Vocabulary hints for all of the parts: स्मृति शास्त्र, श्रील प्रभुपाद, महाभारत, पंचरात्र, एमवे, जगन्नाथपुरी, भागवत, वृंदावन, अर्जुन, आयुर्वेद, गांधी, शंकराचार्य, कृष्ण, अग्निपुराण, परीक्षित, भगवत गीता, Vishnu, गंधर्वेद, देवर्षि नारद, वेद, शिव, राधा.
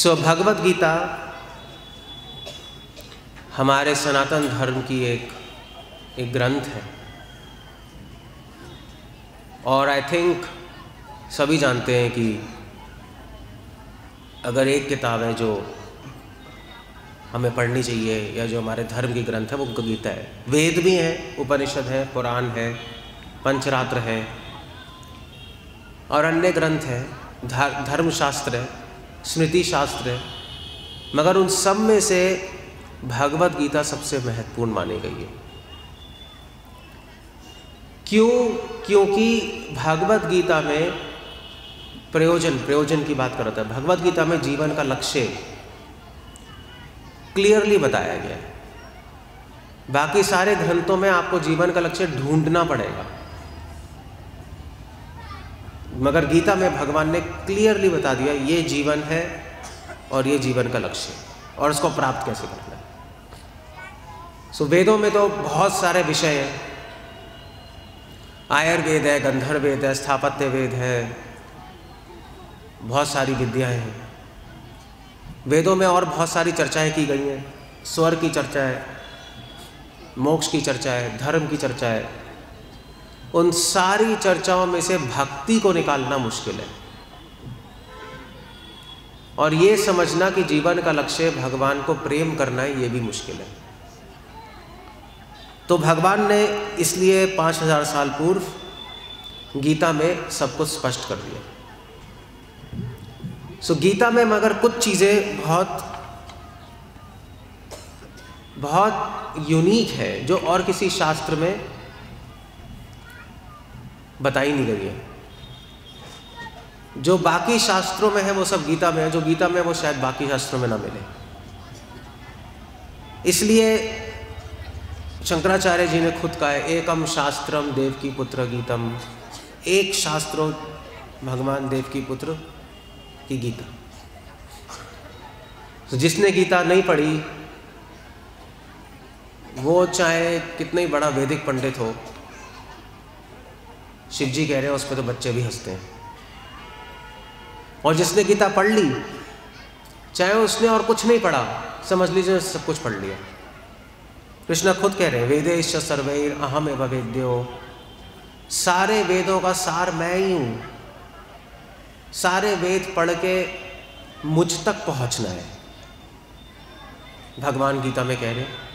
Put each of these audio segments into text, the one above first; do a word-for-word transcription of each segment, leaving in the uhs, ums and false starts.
सो भगवत गीता हमारे सनातन धर्म की एक एक ग्रंथ है और आई थिंक सभी जानते हैं कि अगर एक किताब है जो हमें पढ़नी चाहिए या जो हमारे धर्म की ग्रंथ है वो गीता है। वेद भी है, उपनिषद है, पुराण है, पंचरात्र है और अन्य ग्रंथ है, धर्म शास्त्र है, स्मृति शास्त्र है, मगर उन सब में से भगवत गीता सबसे महत्वपूर्ण मानी गई है। क्यों? क्योंकि भगवत गीता में प्रयोजन प्रयोजन की बात करता है। भगवत गीता में जीवन का लक्ष्य क्लियरली बताया गया है। बाकी सारे ग्रंथों में आपको जीवन का लक्ष्य ढूंढना पड़ेगा, मगर गीता में भगवान ने क्लियरली बता दिया ये जीवन है और ये जीवन का लक्ष्य है और इसको प्राप्त कैसे करना है। सो वेदों में तो बहुत सारे विषय हैं, आयुर्वेद है, गंधर्वेद है, स्थापत्य वेद है, बहुत सारी विद्याएं हैं। वेदों में और बहुत सारी चर्चाएं की गई हैं, स्वर की चर्चा है, मोक्ष की चर्चा है, धर्म की चर्चा है। उन सारी चर्चाओं में से भक्ति को निकालना मुश्किल है और ये समझना कि जीवन का लक्ष्य भगवान को प्रेम करना है, ये भी मुश्किल है। तो भगवान ने इसलिए पाँच हजार साल पूर्व गीता में सब कुछ स्पष्ट कर दिया। सो गीता में मगर कुछ चीज़ें बहुत बहुत यूनिक है जो और किसी शास्त्र में बताई नहीं गई है। जो बाकी शास्त्रों में है वो सब गीता में है, जो गीता में है वो शायद बाकी शास्त्रों में ना मिले। इसलिए शंकराचार्य जी ने खुद कहा है, एकम शास्त्रम देव की पुत्र गीतम, एक शास्त्रो भगवान देव की पुत्र की गीता। तो जिसने गीता नहीं पढ़ी वो चाहे कितने बड़ा वैदिक पंडित हो, शिव जी कह रहे हैं उस पर तो बच्चे भी हंसते हैं। और जिसने गीता पढ़ ली, चाहे उसने और कुछ नहीं पढ़ा, समझ लीजिए सब कुछ पढ़ लिया। कृष्ण खुद कह रहे हैं, वेदेश सर्वैर अहम एव वेद्यो, सारे वेदों का सार मैं ही हूँ, सारे वेद पढ़ के मुझ तक पहुँचना है। भगवान गीता में कह रहे हैं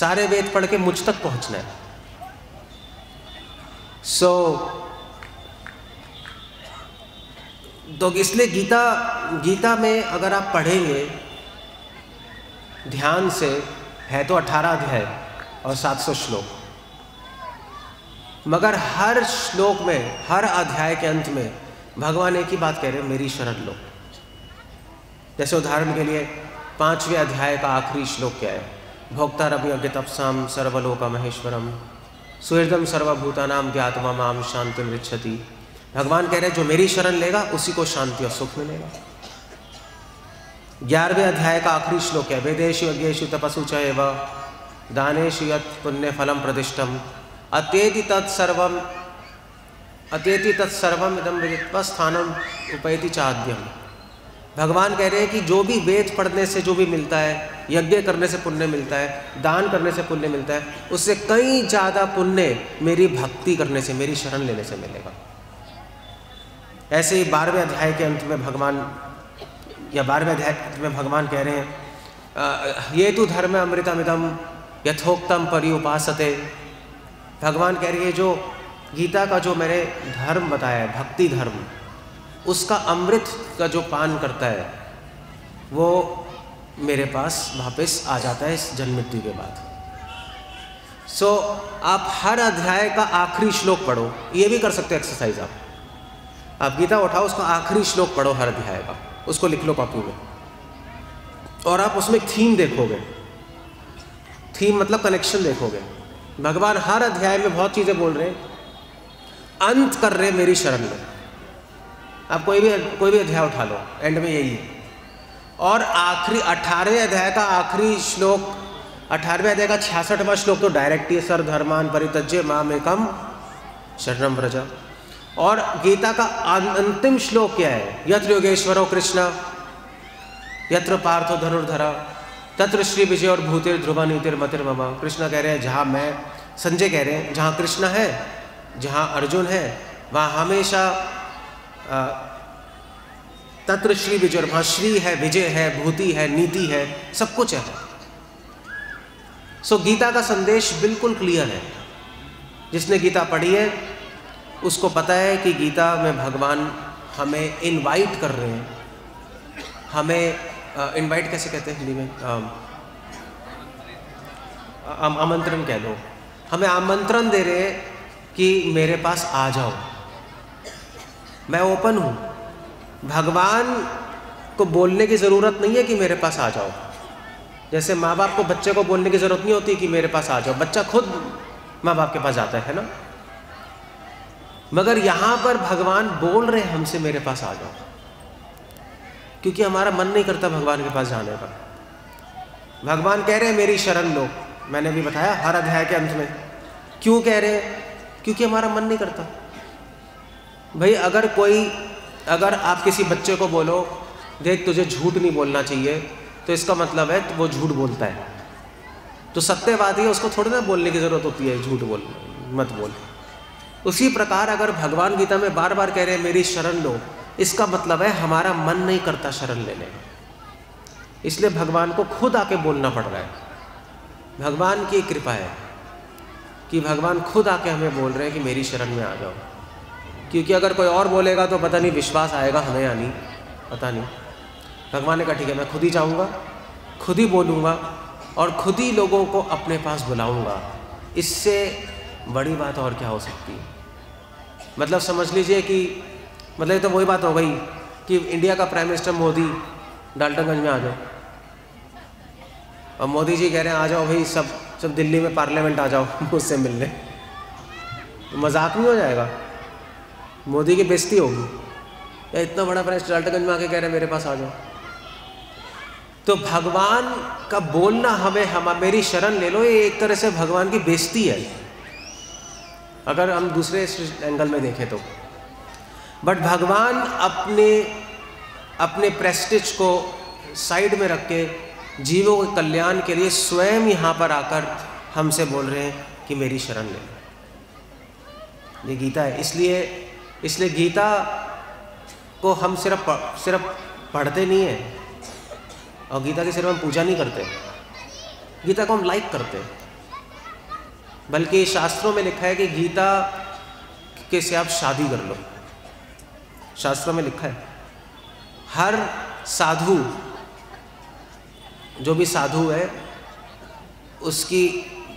सारे वेद पढ़ के मुझ तक पहुँचना है। सो so, तो इसलिए गीता गीता में अगर आप पढ़ेंगे ध्यान से, है तो अठारह अध्याय और सात सौ श्लोक, मगर हर श्लोक में, हर अध्याय के अंत में भगवान एक ही बात कह रहे हैं, मेरी शरण लो। जैसे उदाहरण के लिए पांचवें अध्याय का आखिरी श्लोक क्या है? भोक्ता रवि अज्ञतपसाम सर्वलोका महेश्वरम सुहृदम सर्वभूतानाम ज्ञात्वा माम शांतिम रिच्छति। भगवान कह रहे हैं जो मेरी शरण लेगा उसी को शांति और सुख मिलेगा। ग्यारहवें अध्याय का आखिरी श्लोक है, वेदेषु यज्ञेषु तपसु चैव दानेषु यत् पुण्यफलम प्रतिष्ठम अत्येति तत्सर्वम अत्येति तत्सर्वम इदं विदित्वा स्थानम उपैति चाद्यम। भगवान कह रहे हैं कि जो भी वेद पढ़ने से जो भी मिलता है, यज्ञ करने से पुण्य मिलता है, दान करने से पुण्य मिलता है, उससे कई ज़्यादा पुण्य मेरी भक्ति करने से, मेरी शरण लेने से मिलेगा। ऐसे ही बारहवें अध्याय के अंत में भगवान या बारहवें अध्याय के अंत में भगवान कह रहे हैं, ये तो धर्म अमृतमिदम यथोक्तम पर्युपासते। भगवान कह रही है जो गीता का जो मैंने धर्म बताया है, भक्ति धर्म, उसका अमृत का जो पान करता है वो मेरे पास वापस आ जाता है इस जन्म मृत्यु के बाद। सो so, आप हर अध्याय का आखिरी श्लोक पढ़ो, ये भी कर सकते हो एक्सरसाइज। आप आप गीता उठाओ, उसका आखिरी श्लोक पढ़ो हर अध्याय का, उसको लिख लो कॉपी में और आप उसमें थीम देखोगे, थीम मतलब कनेक्शन देखोगे। भगवान हर अध्याय में बहुत चीज़ें बोल रहे हैं, अंत कर रहे मेरी शरण में। आप कोई भी कोई भी अध्याय उठा लो, एंड में यही है। और आखिरी अठारहवें अध्याय का आखिरी श्लोक, अठारहवें अध्याय का छियासठवां श्लोक तो डायरेक्ट ही, सर धर्मान परित्यज्य माम एकम शरणम व्रज। और गीता का अंतिम श्लोक क्या है? यत्र योगेश्वरो कृष्ण यत्र पार्थो धनुर्धरा तत्र श्री विजय और भूतिर ध्रुवन युतिर मतिर ममा। कृष्णा कह रहे हैं जहाँ मैं, संजय कह रहे हैं जहाँ कृष्णा है, जहाँ अर्जुन है, वहाँ हमेशा तत्र श्री विजय, वहाँ श्री है, विजय है, भूति है, नीति है, सब कुछ है। सो so, गीता का संदेश बिल्कुल क्लियर है। जिसने गीता पढ़ी है उसको पता है कि गीता में भगवान हमें इनवाइट कर रहे हैं, हमें इनवाइट कैसे कहते हैं हिंदी में, आमंत्रण कह दो, हमें आमंत्रण दे रहे हैं कि मेरे पास आ जाओ, मैं ओपन हूँ। भगवान को बोलने की ज़रूरत नहीं है कि मेरे पास आ जाओ। जैसे माँ बाप को बच्चे को बोलने की ज़रूरत नहीं होती कि मेरे पास आ जाओ, बच्चा खुद माँ बाप के पास जाता है ना। मगर यहाँ पर भगवान बोल रहे हैं हमसे मेरे पास आ जाओ, क्योंकि हमारा मन नहीं करता भगवान के पास जाने का। भगवान कह रहे हैं मेरी शरण लो, मैंने भी बताया हर अध्याय के अंत में। क्यों कह रहे हैं? क्योंकि हमारा मन नहीं करता। भाई अगर कोई, अगर आप किसी बच्चे को बोलो देख तुझे झूठ नहीं बोलना चाहिए, तो इसका मतलब है तो वो झूठ बोलता है। तो सत्यवादी है, उसको थोड़ी ना बोलने की ज़रूरत होती है झूठ बोल मत बोल। उसी प्रकार अगर भगवान गीता में बार बार कह रहे हैं मेरी शरण लो, इसका मतलब है हमारा मन नहीं करता शरण लेने, इसलिए भगवान को खुद आके बोलना पड़ रहा है। भगवान की कृपा है कि भगवान खुद आके हमें बोल रहे हैं कि मेरी शरण में आ जाओ, क्योंकि अगर कोई और बोलेगा तो पता नहीं विश्वास आएगा हमें या नहीं, पता नहीं। भगवान ने कहा ठीक है, मैं खुद ही जाऊँगा, खुद ही बोलूँगा और खुद ही लोगों को अपने पास बुलाऊँगा। इससे बड़ी बात और क्या हो सकती है? मतलब समझ लीजिए कि मतलब ये तो वही बात हो गई कि इंडिया का प्राइम मिनिस्टर मोदी डाल्टनगंज में आ जाओ और मोदी जी कह रहे हैं आ जाओ भाई सब सब दिल्ली में पार्लियामेंट आ जाओ मुझसे मिलने, तो मजाक नहीं हो जाएगा? मोदी की बेइज्जती होगी? या इतना बड़ा प्राइस डाल्टनगंज में आके कह रहे हैं मेरे पास आ जाओ। तो भगवान का बोलना हमें, हम मेरी शरण ले लो, ये एक तरह से भगवान की बेइज्जती है अगर हम दूसरे एंगल में देखें तो। बट भगवान अपने अपने प्रेस्टिज को साइड में रख के जीवों के कल्याण के लिए स्वयं यहाँ पर आकर हमसे बोल रहे हैं कि मेरी शरण ले लो। ये गीता है। इसलिए इसलिए गीता को हम सिर्फ सिर्फ पढ़ते नहीं हैं और गीता की सिर्फ हम पूजा नहीं करते, गीता को हम लाइक करते हैं। बल्कि शास्त्रों में लिखा है कि गीता के से आप शादी कर लो। शास्त्रों में लिखा है हर साधु, जो भी साधु है उसकी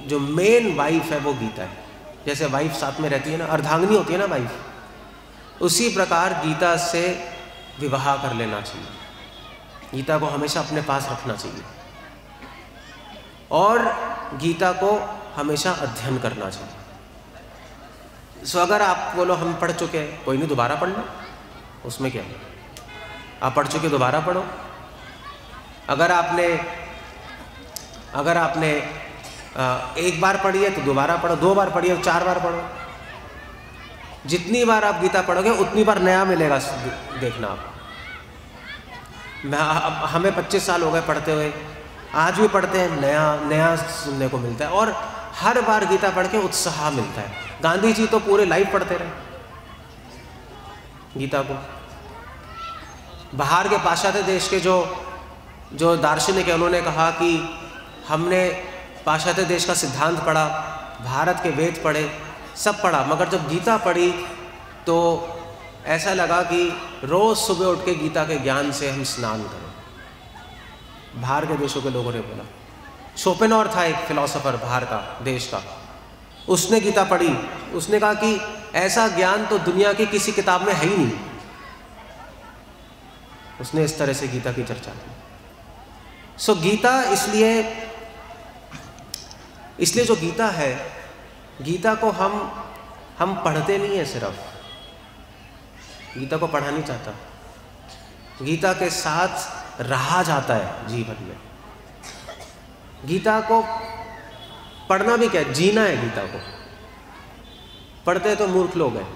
जो मेन वाइफ है वो गीता है। जैसे वाइफ साथ में रहती है ना, अर्धांगिनी होती है ना वाइफ, उसी प्रकार गीता से विवाह कर लेना चाहिए। गीता को हमेशा अपने पास रखना चाहिए और गीता को हमेशा अध्ययन करना चाहिए। सो अगर आप बोलो हम पढ़ चुके हैं, कोई नहीं दोबारा पढ़ लो, उसमें क्या है? आप पढ़ चुके दोबारा पढ़ो। अगर आपने अगर आपने एक बार पढ़ी है तो दोबारा पढ़ो, दो बार पढ़ी है चार बार पढ़ो। जितनी बार आप गीता पढ़ोगे उतनी बार नया मिलेगा। देखना आप, मैं हमें पच्चीस साल हो गए पढ़ते हुए, आज भी पढ़ते हैं, नया नया सुनने को मिलता है और हर बार गीता पढ़ के उत्साह मिलता है। गांधी जी तो पूरे लाइफ पढ़ते रहे गीता को। बाहर के पाश्चात्य देश के जो जो दार्शनिक हैं उन्होंने कहा कि हमने पाश्चात्य देश का सिद्धांत पढ़ा, भारत के वेद पढ़े, सब पढ़ा, मगर जब गीता पढ़ी तो ऐसा लगा कि रोज़ सुबह उठ के गीता के ज्ञान से हम स्नान करें। बाहर के देशों के लोगों ने बोला। शोपेनहोर था एक फिलोसोफर बाहर का देश का, उसने गीता पढ़ी, उसने कहा कि ऐसा ज्ञान तो दुनिया की किसी किताब में है ही नहीं। उसने इस तरह से गीता की चर्चा की। सो गीता इसलिए इसलिए जो गीता है, गीता को हम हम पढ़ते नहीं हैं सिर्फ, गीता को पढ़ा नहीं चाहता, गीता के साथ रहा जाता है जीवन में। गीता को पढ़ना भी क्या, जीना है। गीता को पढ़ते तो मूर्ख लोग हैं,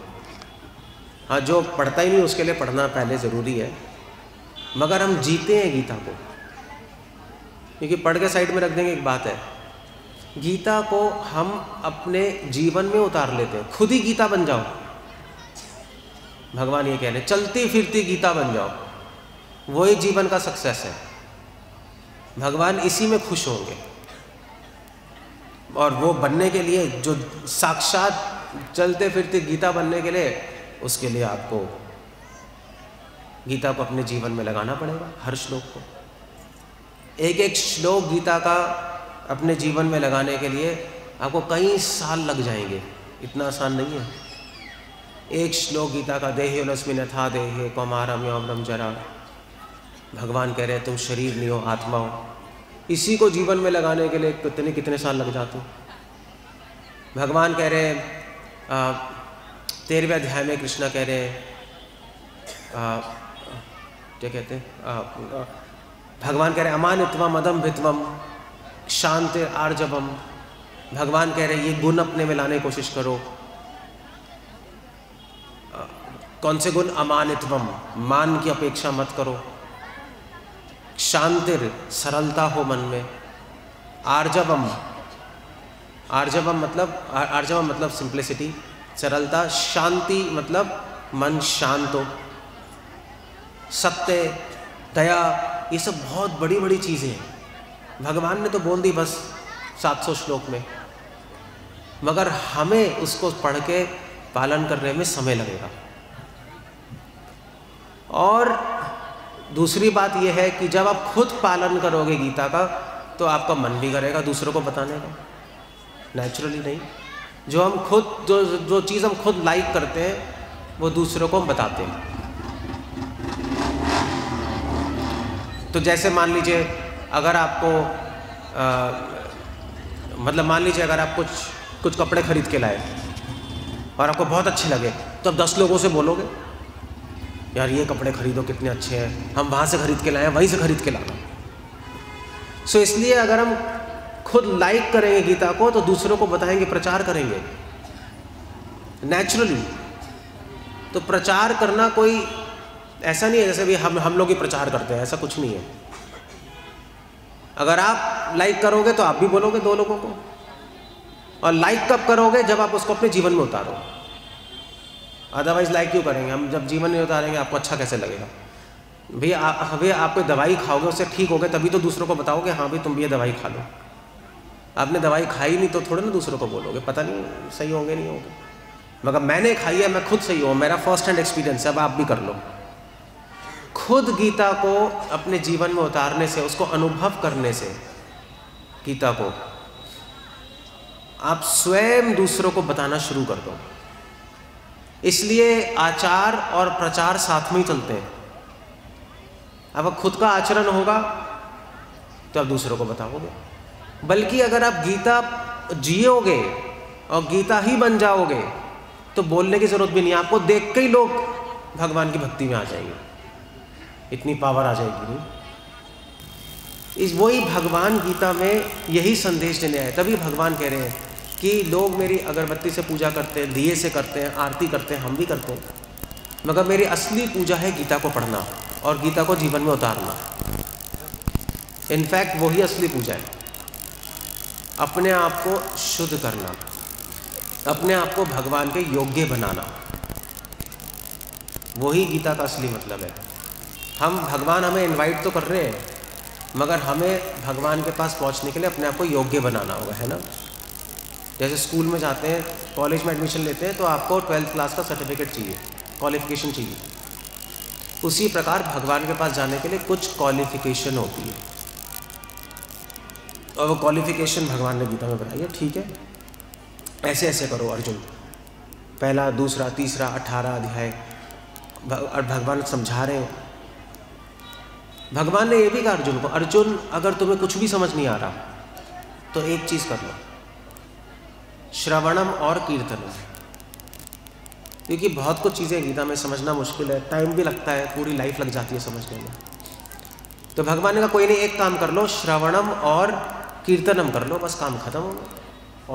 हाँ जो पढ़ता ही नहीं उसके लिए पढ़ना पहले ज़रूरी है। मगर हम जीते हैं गीता को, क्योंकि पढ़ के साइड में रख देंगे एक बात है, गीता को हम अपने जीवन में उतार लेते हैं। खुद ही गीता बन जाओ, भगवान ये कह रहे हैं, चलती फिरती गीता बन जाओ, वही जीवन का सक्सेस है। भगवान इसी में खुश होंगे। और वो बनने के लिए, जो साक्षात चलते फिरते गीता बनने के लिए, उसके लिए आपको गीता को अपने जीवन में लगाना पड़ेगा। हर श्लोक को, एक एक श्लोक गीता का अपने जीवन में लगाने के लिए आपको कई साल लग जाएंगे, इतना आसान नहीं है। एक श्लोक गीता का, देहे लक्ष्मी नथा देहे कौमारम यौवनम जरा, भगवान कह रहे हैं तुम शरीर नहीं हो आत्मा हो, इसी को जीवन में लगाने के लिए कितने कितने साल लग जाते हैं। भगवान कह रहे हैं तेरहवें अध्याय में, कृष्णा कह रहे हैं क्या कहते हैं, भगवान कह रहे हैं अमानित्वम अदम भित्वम शांति आर्जवम, भगवान कह रहे हैं ये गुण अपने में लाने की कोशिश करो। कौन से गुण? अमानित्वम, मान की अपेक्षा मत करो। शांतिर, सरलता हो मन में। आर्जवम, आर्जवम मतलब आर्जवम मतलब सिंप्लिसिटी, सरलता। शांति मतलब मन शांत हो। सत्य, दया, ये सब बहुत बड़ी बड़ी चीज़ें हैं। भगवान ने तो बोल दी बस सात सौ श्लोक में, मगर हमें उसको पढ़ के पालन करने में समय लगेगा। और दूसरी बात यह है कि जब आप खुद पालन करोगे गीता का, तो आपका मन भी करेगा दूसरों को बताने का, नेचुरली नहीं। जो हम खुद जो जो चीज़ हम खुद लाइक करते हैं वो दूसरों को हम बताते हैं। तो जैसे मान लीजिए अगर आपको आ, मतलब मान लीजिए अगर आप कुछ कुछ कपड़े खरीद के लाए और आपको बहुत अच्छे लगे, तो आप दस लोगों से बोलोगे यार ये कपड़े खरीदो कितने अच्छे हैं, हम वहाँ से खरीद के लाए हैं, वहीं से खरीद के लाना। सो इसलिए अगर हम खुद लाइक करेंगे गीता को तो दूसरों को बताएंगे, प्रचार करेंगे नेचुरली। तो प्रचार करना कोई ऐसा नहीं है जैसे भी हम हम लोग ही प्रचार करते हैं, ऐसा कुछ नहीं है। अगर आप लाइक करोगे तो आप भी बोलोगे दो लोगों को। और लाइक कब करोगे? जब आप उसको अपने जीवन में उतारो। अदरवाइज लाइक क्यों करेंगे हम? जब जीवन में उतारेंगे आपको अच्छा कैसे लगेगा? भैया भैया आप कोई दवाई खाओगे, उससे ठीक होगे, तभी तो दूसरों को बताओगे हाँ भाई तुम भी ये दवाई खा लो। आपने दवाई खाई नहीं तो थोड़े ना दूसरों को बोलोगे, पता नहीं सही होंगे नहीं होंगे। मगर मैंने खाई है, मैं खुद सही हूँ, मेरा फर्स्ट हैंड एक्सपीरियंस है, अब आप भी कर लो। खुद गीता को अपने जीवन में उतारने से, उसको अनुभव करने से, गीता को आप स्वयं दूसरों को बताना शुरू कर दो। इसलिए आचार और प्रचार साथ में ही चलते हैं। अब खुद का आचरण होगा तो आप दूसरों को बताओगे। बल्कि अगर आप गीता जियोगे और गीता ही बन जाओगे तो बोलने की ज़रूरत भी नहीं है, आपको देख के ही लोग भगवान की भक्ति में आ जाएंगे, इतनी पावर आ जाएगी। नहीं, इस वही भगवान गीता में यही संदेश देने आए। तभी भगवान कह रहे हैं कि लोग मेरी अगरबत्ती से पूजा करते हैं, दिए से करते हैं, आरती करते हैं, हम भी करते हैं, मगर मेरी असली पूजा है गीता को पढ़ना और गीता को जीवन में उतारना। इनफैक्ट वही असली पूजा है, अपने आप को शुद्ध करना, अपने आप को भगवान के योग्य बनाना। वही गीता का असली मतलब है। हम भगवान हमें इनवाइट तो कर रहे हैं, मगर हमें भगवान के पास पहुंचने के लिए अपने आप को योग्य बनाना होगा, है ना? जैसे स्कूल में जाते हैं, कॉलेज में एडमिशन लेते हैं, तो आपको ट्वेल्थ क्लास का सर्टिफिकेट चाहिए, क्वालिफिकेशन चाहिए। उसी प्रकार भगवान के पास जाने के लिए कुछ क्वालिफिकेशन होती है, और वो क्वालिफिकेशन भगवान ने गीता में बताई है। ठीक है, ऐसे ऐसे करो अर्जुन, पहला दूसरा तीसरा अठारह अध्याय, और भगवान समझा रहे हैं। भगवान ने ये भी कहा अर्जुन को, अर्जुन अगर तुम्हें कुछ भी समझ नहीं आ रहा तो एक चीज़ कर लो, श्रवणम और कीर्तनम। क्योंकि बहुत कुछ चीज़ें गीता में समझना मुश्किल है, टाइम भी लगता है, पूरी लाइफ लग जाती है समझने में। तो भगवान ने कहा कोई नहीं, एक काम कर लो, श्रवणम और कीर्तनम कर लो, बस काम खत्म हो गया।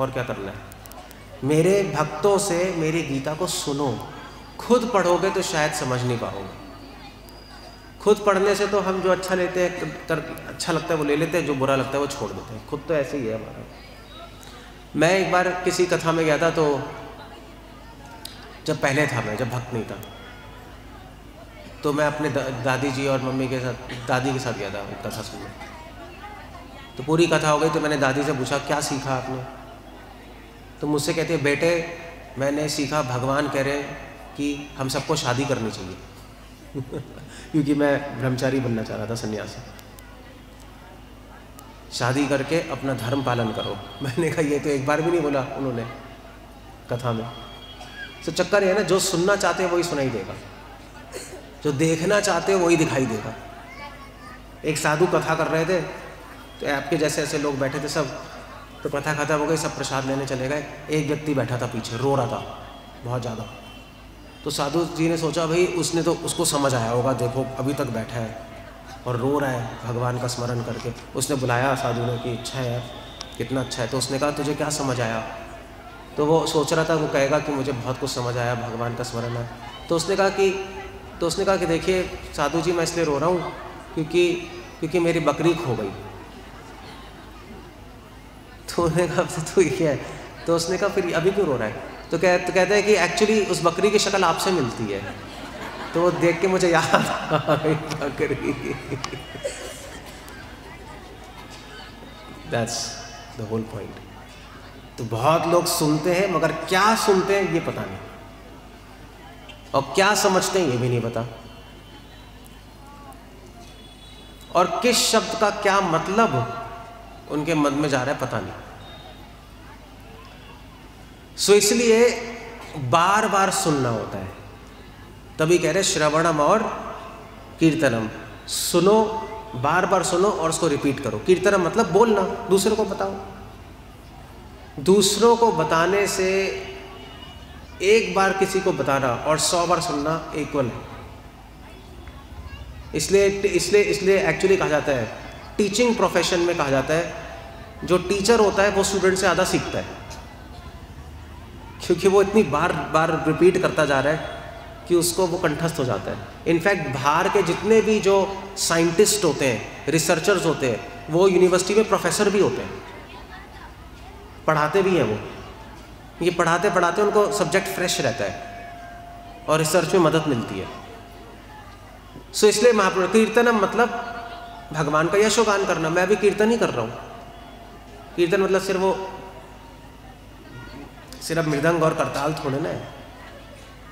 और क्या करना है? मेरे भक्तों से मेरी गीता को सुनो, खुद पढ़ोगे तो शायद समझ नहीं पाओगे। खुद पढ़ने से तो हम जो अच्छा लेते हैं अच्छा लगता है वो ले लेते हैं, जो बुरा लगता है वो छोड़ देते हैं। खुद तो ऐसे ही है हमारा। मैं एक बार किसी कथा में गया था, तो जब पहले था मैं, जब भक्त नहीं था, तो मैं अपने दा, दादी जी और मम्मी के साथ, दादी के साथ गया था कथा सुनने। तो पूरी कथा हो गई, तो मैंने दादी से पूछा क्या सीखा आपने, तो मुझसे कहती है बेटे मैंने सीखा भगवान कह रहे हैं कि हम सबको शादी करनी चाहिए क्योंकि मैं ब्रह्मचारी बनना चाह रहा था, सन्यासी। शादी करके अपना धर्म पालन करो। मैंने कहा ये तो एक बार भी नहीं बोला उन्होंने कथा में। तो चक्कर है ना, जो सुनना चाहते हैं वही सुनाई देगा, जो देखना चाहते हैं वही दिखाई देगा। एक साधु कथा कर रहे थे, तो आपके जैसे ऐसे लोग बैठे थे सब, तो कथा खत्म हो गई, सब प्रसाद लेने चले गए। एक व्यक्ति बैठा था पीछे, रो रहा था बहुत ज़्यादा। तो साधु जी ने सोचा भाई उसने तो, उसको समझ आया होगा, देखो अभी तक बैठा है और रो रहा है भगवान का स्मरण करके। उसने बुलाया साधु ने कि अच्छा है, कितना अच्छा है। तो उसने कहा तुझे क्या समझ आया, तो वो सोच रहा था वो कहेगा कि मुझे बहुत कुछ समझ आया, भगवान का स्मरण है। तो उसने कहा कि तो उसने कहा कि देखिए साधु जी मैं इसलिए रो रहा हूँ क्योंकि क्योंकि मेरी बकरी खो गई। तो उन्होंने कहा तो ये है, तो उसने कहा फिर अभी क्यों रो रहा है, तो कह तो कहते हैं कि एक्चुअली उस बकरी की शक्ल आपसे मिलती है, तो वो देख के मुझे याद आ गई बकरी। That's the whole point. तो बहुत लोग सुनते हैं मगर क्या सुनते हैं ये पता नहीं, और क्या समझते हैं ये भी नहीं पता, और किस शब्द का क्या मतलब उनके मन में जा रहा है पता नहीं। सो इसलिए बार बार सुनना होता है, तभी कह रहे श्रवणम और कीर्तनम। सुनो, बार बार सुनो और उसको रिपीट करो। कीर्तनम मतलब बोलना, दूसरों को बताओ। दूसरों को बताने से, एक बार किसी को बताना और सौ बार सुनना इक्वल है। इसलिए इसलिए इसलिए एक्चुअली कहा जाता है, टीचिंग प्रोफेशन में कहा जाता है जो टीचर होता है वो स्टूडेंट से ज़्यादा सीखता है, क्योंकि वो इतनी बार बार रिपीट करता जा रहा है कि उसको वो कंठस्थ हो जाता है। इनफैक्ट बाहर के जितने भी जो साइंटिस्ट होते हैं, रिसर्चर्स होते हैं, वो यूनिवर्सिटी में प्रोफेसर भी होते हैं, पढ़ाते भी हैं वो। ये पढ़ाते पढ़ाते उनको सब्जेक्ट फ्रेश रहता है और रिसर्च में मदद मिलती है। सो इसलिए महाप्रभु कीर्तनम मतलब भगवान का यशोगान करना। मैं अभी कीर्तन ही कर रहा हूँ। कीर्तन मतलब सिर्फ वो सिर्फ मृदंग और करताल थोड़े ना है।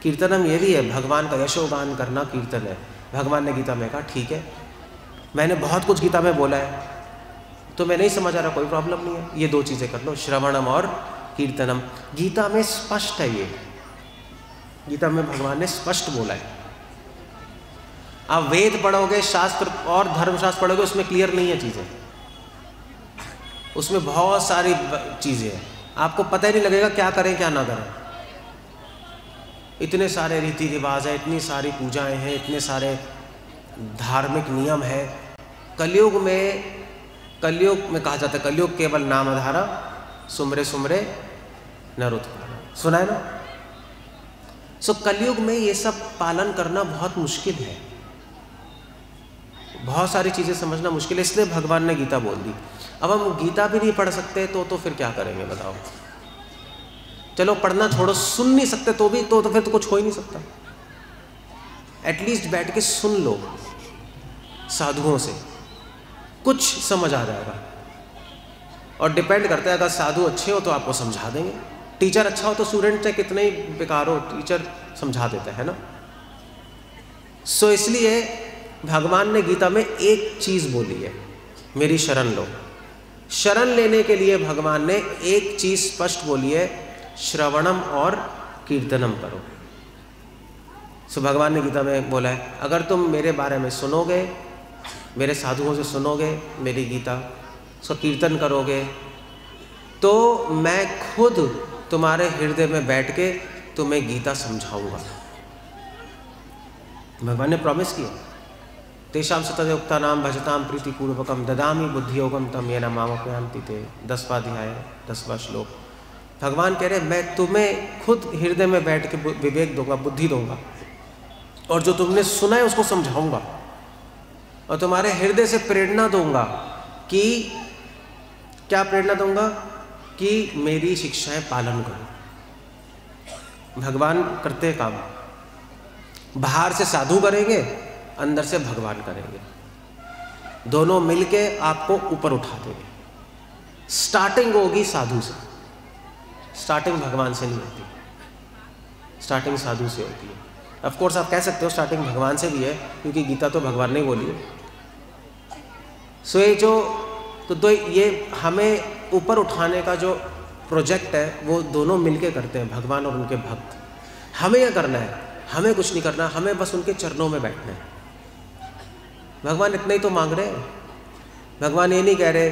कीर्तनम ये भी है, भगवान का यशोगान करना कीर्तन है। भगवान ने गीता में कहा ठीक है मैंने बहुत कुछ गीता में बोला है, तो मैं नहीं समझ आ रहा कोई प्रॉब्लम नहीं है, ये दो चीज़ें कर लो, श्रवणम और कीर्तनम। गीता में स्पष्ट है, ये गीता में भगवान ने स्पष्ट बोला है। आप वेद पढ़ोगे, शास्त्र और धर्मशास्त्र पढ़ोगे, उसमें क्लियर नहीं है चीज़ें, उसमें बहुत सारी चीज़ें हैं, आपको पता ही नहीं लगेगा क्या करें क्या ना करें। इतने सारे रीति रिवाज हैं, इतनी सारी पूजाएं हैं, इतने सारे धार्मिक नियम हैं। कलयुग में कलयुग में कहा जाता है कलयुग केवल नाम आधारा, सुमरे सुमरे नरुत। सुना है ना। सो कलयुग में ये सब पालन करना बहुत मुश्किल है, बहुत सारी चीज़ें समझना मुश्किल है, इसलिए भगवान ने गीता बोल दी। अब हम गीता भी नहीं पढ़ सकते तो तो फिर क्या करेंगे बताओ। चलो पढ़ना छोड़ो, सुन नहीं सकते तो भी तो, तो फिर तो कुछ हो ही नहीं सकता। एटलीस्ट बैठ के सुन लो साधुओं से, कुछ समझ आ जाएगा। और डिपेंड करता है, अगर साधु अच्छे हो तो आपको समझा देंगे, टीचर अच्छा हो तो स्टूडेंट चाहे कितने ही बेकार हो टीचर समझा देता है ना। सो इसलिए भगवान ने गीता में एक चीज़ बोली है, मेरी शरण लो। शरण लेने के लिए भगवान ने एक चीज़ स्पष्ट बोली है, श्रवणम और कीर्तनम करो। सो भगवान ने गीता में बोला है अगर तुम मेरे बारे में सुनोगे, मेरे साधुओं से सुनोगे मेरी गीता, उसका कीर्तन करोगे, तो मैं खुद तुम्हारे हृदय में बैठ के तुम्हें गीता समझाऊंगा। भगवान ने प्रॉमिस किया, तेषां सततयुक्तानां भजतां प्रीतिपूर्वकं ददामि बुद्धियोगं तम येन मामप्यान्ति ते। दसवां अध्याय दसवां श्लोक। भगवान कह रहे मैं तुम्हें खुद हृदय में बैठ के विवेक दूंगा, बुद्धि दूंगा, और जो तुमने सुना है उसको समझाऊंगा। और तुम्हारे हृदय से प्रेरणा दूंगा कि क्या प्रेरणा दूंगा कि मेरी शिक्षाएं पालन करो। भगवान करते काम, बाहर से साधु करेंगे, अंदर से भगवान करेंगे, दोनों मिलके आपको ऊपर उठा देंगे। स्टार्टिंग होगी साधु से, स्टार्टिंग भगवान से नहीं होती, स्टार्टिंग साधु से होती है। ऑफ कोर्स आप कह सकते हो स्टार्टिंग भगवान से भी है, क्योंकि गीता तो भगवान ने बोली है। सो ये जो तो, तो ये हमें ऊपर उठाने का जो प्रोजेक्ट है वो दोनों मिलके करते हैं, भगवान और उनके भक्त। हमें यह करना है, हमें कुछ नहीं करना, हमें बस उनके चरणों में बैठना है। भगवान इतना ही तो मांग रहे हैं। भगवान ये नहीं कह रहे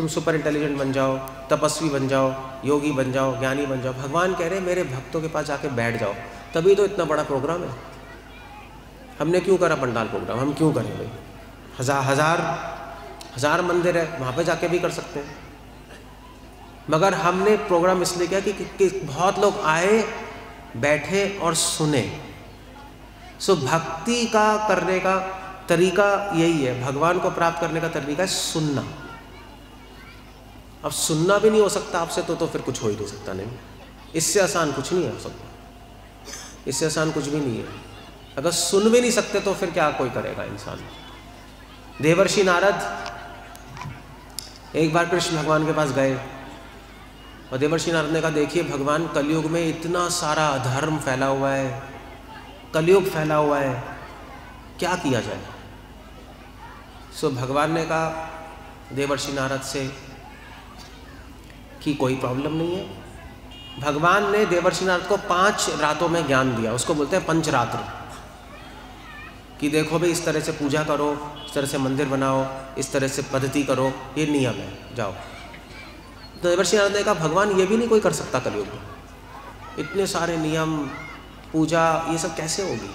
तुम सुपर इंटेलिजेंट बन जाओ, तपस्वी बन जाओ, योगी बन जाओ, ज्ञानी बन जाओ। भगवान कह रहे मेरे भक्तों के पास जाके बैठ जाओ। तभी तो इतना बड़ा प्रोग्राम है। हमने क्यों करा पंडाल प्रोग्राम? हम क्यों करें भाई? हजार हजार हजार मंदिर है, वहाँ पे जाके भी कर सकते हैं। मगर हमने प्रोग्राम इसलिए किया कि, कि, कि बहुत लोग आए, बैठे और सुने। सो भक्ति का करने का तरीका यही है, भगवान को प्राप्त करने का तरीका है सुनना। अब सुनना भी नहीं हो सकता आपसे तो तो फिर कुछ हो ही नहीं सकता। नहीं, इससे आसान कुछ नहीं हो सकता, इससे आसान कुछ भी नहीं है। अगर सुन भी नहीं सकते तो फिर क्या कोई करेगा इंसान? देवर्षि नारद एक बार कृष्ण भगवान के पास गए और देवर्षि नारद ने कहा, देखिए भगवान, कलयुग में इतना सारा अधर्म फैला हुआ है, कलयुग फैला हुआ है, क्या किया जाए? सो भगवान ने कहा देवर्षि नारद से कि कोई प्रॉब्लम नहीं है। भगवान ने देवर्षि नारद को पांच रातों में ज्ञान दिया। उसको बोलते हैं पंचरात्र। कि देखो भाई, इस तरह से पूजा करो, इस तरह से मंदिर बनाओ, इस तरह से पद्धति करो, ये नियम है, जाओ। तो देवर्षि नारद ने कहा भगवान ये भी नहीं कोई कर सकता कलयुग में, इतने सारे नियम, पूजा, ये सब कैसे होगी?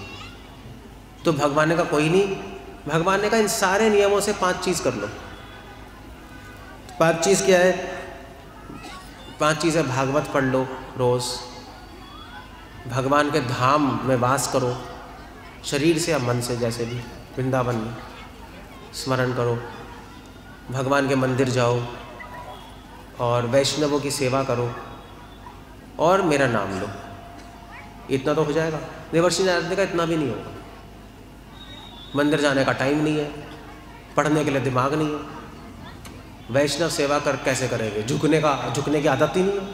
तो भगवान ने कहा कोई नहीं। भगवान ने कहा इन सारे नियमों से पांच चीज़ कर लो। पांच चीज़ क्या है? पांच चीज़ें, भागवत पढ़ लो रोज़, भगवान के धाम में वास करो, शरीर से या मन से, जैसे भी वृंदावन में स्मरण करो, भगवान के मंदिर जाओ और वैष्णवों की सेवा करो और मेरा नाम लो। इतना तो हो जाएगा। देवर्षि नारद ने कहा इतना भी नहीं होगा। मंदिर जाने का टाइम नहीं है, पढ़ने के लिए दिमाग नहीं है, वैष्णव सेवा कर कैसे करेंगे? झुकने का झुकने की आदत ही नहीं है।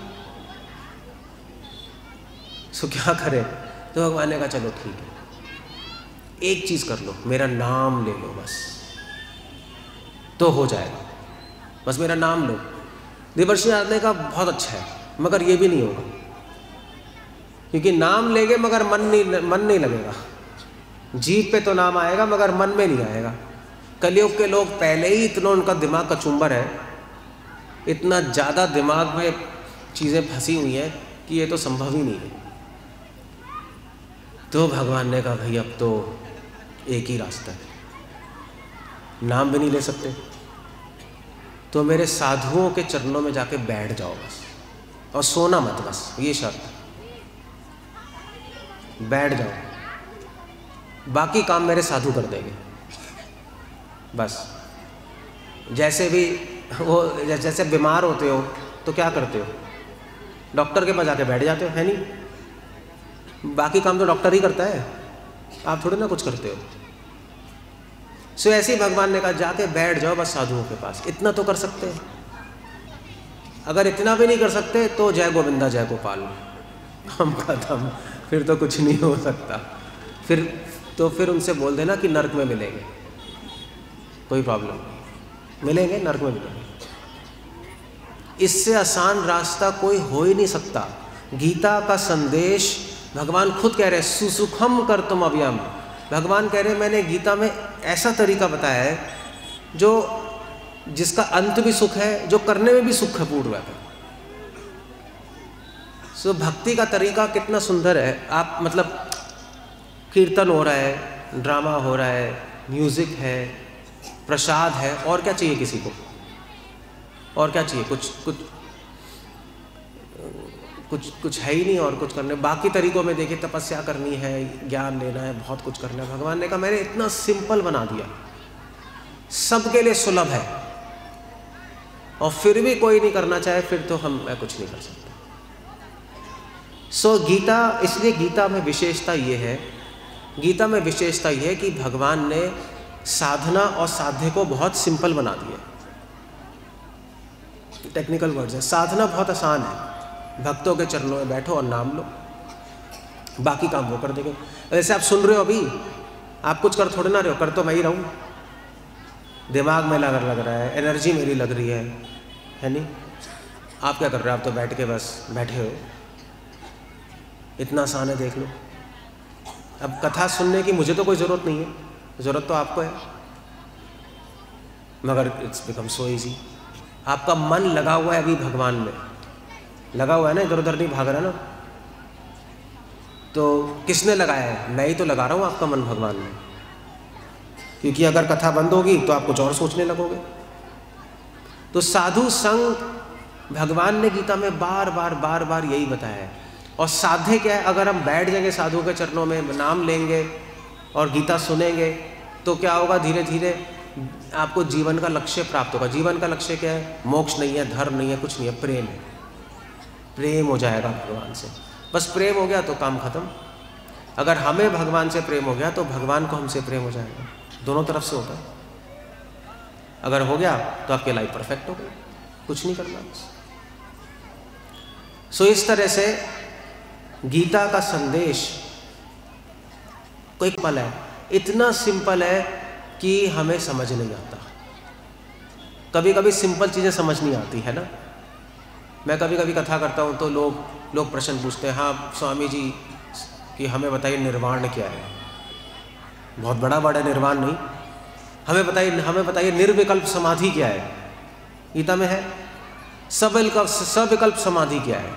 सो क्या करें? तो भगवान ने कहा चलो ठीक है, एक चीज़ कर लो, मेरा नाम ले लो, बस तो हो जाएगा, बस मेरा नाम लो। देवर्षि नारद ने कहा बहुत अच्छा है, मगर ये भी नहीं होगा, क्योंकि नाम लेंगे मगर मन नहीं मन नहीं लगेगा। जीभ पे तो नाम आएगा मगर मन में नहीं आएगा। कलयुग के लोग पहले ही इतना, उनका दिमाग का चुंबर है, इतना ज़्यादा दिमाग में चीज़ें फंसी हुई हैं कि ये तो संभव ही नहीं है। तो भगवान ने कहा भाई अब तो एक ही रास्ता है, नाम भी नहीं ले सकते तो मेरे साधुओं के चरणों में जाके बैठ जाओ बस, और सोना मत, बस ये शर्त, बैठ जाओ, बाकी काम मेरे साधु कर देंगे। बस जैसे भी वो, जैसे बीमार होते हो तो क्या करते हो? डॉक्टर के पास जाके बैठ जाते हो, है नहीं? बाकी काम तो डॉक्टर ही करता है, आप थोड़ी ना कुछ करते हो। सो ऐसे ही भगवान ने कहा जाके बैठ जाओ बस साधुओं के पास, इतना तो कर सकते हैं। अगर इतना भी नहीं कर सकते तो जय गोविंदा जय गोपाल, हम खत्म, फिर तो कुछ नहीं हो सकता। फिर तो फिर उनसे बोल देना कि नर्क में मिलेंगे, कोई प्रॉब्लम नहीं, मिलेंगे नर्क में मिलेंगे। इससे आसान रास्ता कोई हो ही नहीं सकता। गीता का संदेश भगवान खुद कह रहे हैं, सुसुखम कर तुम अव्यम। भगवान कह रहे हैं मैंने गीता में ऐसा तरीका बताया है जो, जिसका अंत भी सुख है, जो करने में भी सुख है पूर्वक है। सो भक्ति का तरीका कितना सुंदर है। आप मतलब कीर्तन हो रहा है, ड्रामा हो रहा है, म्यूज़िक है, प्रसाद है, और क्या चाहिए किसी को? और क्या चाहिए? कुछ कुछ कुछ कुछ है ही नहीं और कुछ करने। बाकी तरीकों में देखिए तपस्या करनी है, ज्ञान लेना है, बहुत कुछ करना है। भगवान ने कहा मैंने इतना सिंपल बना दिया सबके लिए सुलभ है, और फिर भी कोई नहीं करना चाहे फिर तो हम मैं कुछ नहीं कर सकता। सो गीता, इसलिए गीता में विशेषता ये है, गीता में विशेषता ये है कि भगवान ने साधना और साध्य को बहुत सिंपल बना दिया। टेक्निकल वर्ड्स है, साधना बहुत आसान है, भक्तों के चरणों में बैठो और नाम लो, बाकी काम वो कर देंगे। जैसे आप सुन रहे हो अभी, आप कुछ कर थोड़े ना रहे हो, कर तो मैं ही रहूँ, दिमाग में लग लग रहा है, एनर्जी मेरी लग रही है, है नहीं? आप क्या कर रहे हो? आप तो बैठ के बस बैठे हो। इतना आसान है, देख लो। अब कथा सुनने की मुझे तो कोई ज़रूरत नहीं है, ज़रूरत तो आपको है, मगर इट्स बिकम सो ईजी। आपका मन लगा हुआ है अभी भगवान में, लगा हुआ है ना, इधर उधर नहीं भाग रहा ना। तो किसने लगाया है? मैं ही तो लगा रहा हूँ आपका मन भगवान में, क्योंकि अगर कथा बंद होगी तो आप कुछ और सोचने लगोगे। तो साधु संग, भगवान ने गीता में बार बार बार बार यही बताया है। और साध्य क्या है? अगर हम बैठ जाएंगे साधु के चरणों में, नाम लेंगे और गीता सुनेंगे, तो क्या होगा? धीरे धीरे आपको जीवन का लक्ष्य प्राप्त होगा। जीवन का लक्ष्य क्या है? मोक्ष नहीं है, धर्म नहीं है, कुछ नहीं है, प्रेम है। प्रेम हो जाएगा भगवान से, बस प्रेम हो गया तो काम खत्म। अगर हमें भगवान से प्रेम हो गया तो भगवान को हमसे प्रेम हो जाएगा, दोनों तरफ से होता है। अगर हो गया तो आपकी लाइफ परफेक्ट हो गई, कुछ नहीं करना बस। सो so, इस तरह से गीता का संदेश कोई पल है, इतना सिंपल है कि हमें समझ नहीं आता। कभी कभी सिंपल चीज़ें समझ नहीं आती है ना। मैं कभी कभी कथा करता हूँ तो लोग लोग प्रश्न पूछते हैं, हाँ स्वामी जी कि हमें बताइए निर्वाण क्या है। बहुत बड़ा बड़ा निर्वाण नहीं, हमें बताइए हमें बताइए निर्विकल्प समाधि क्या है। गीता में है सविकल्प सविकल्प समाधि क्या है,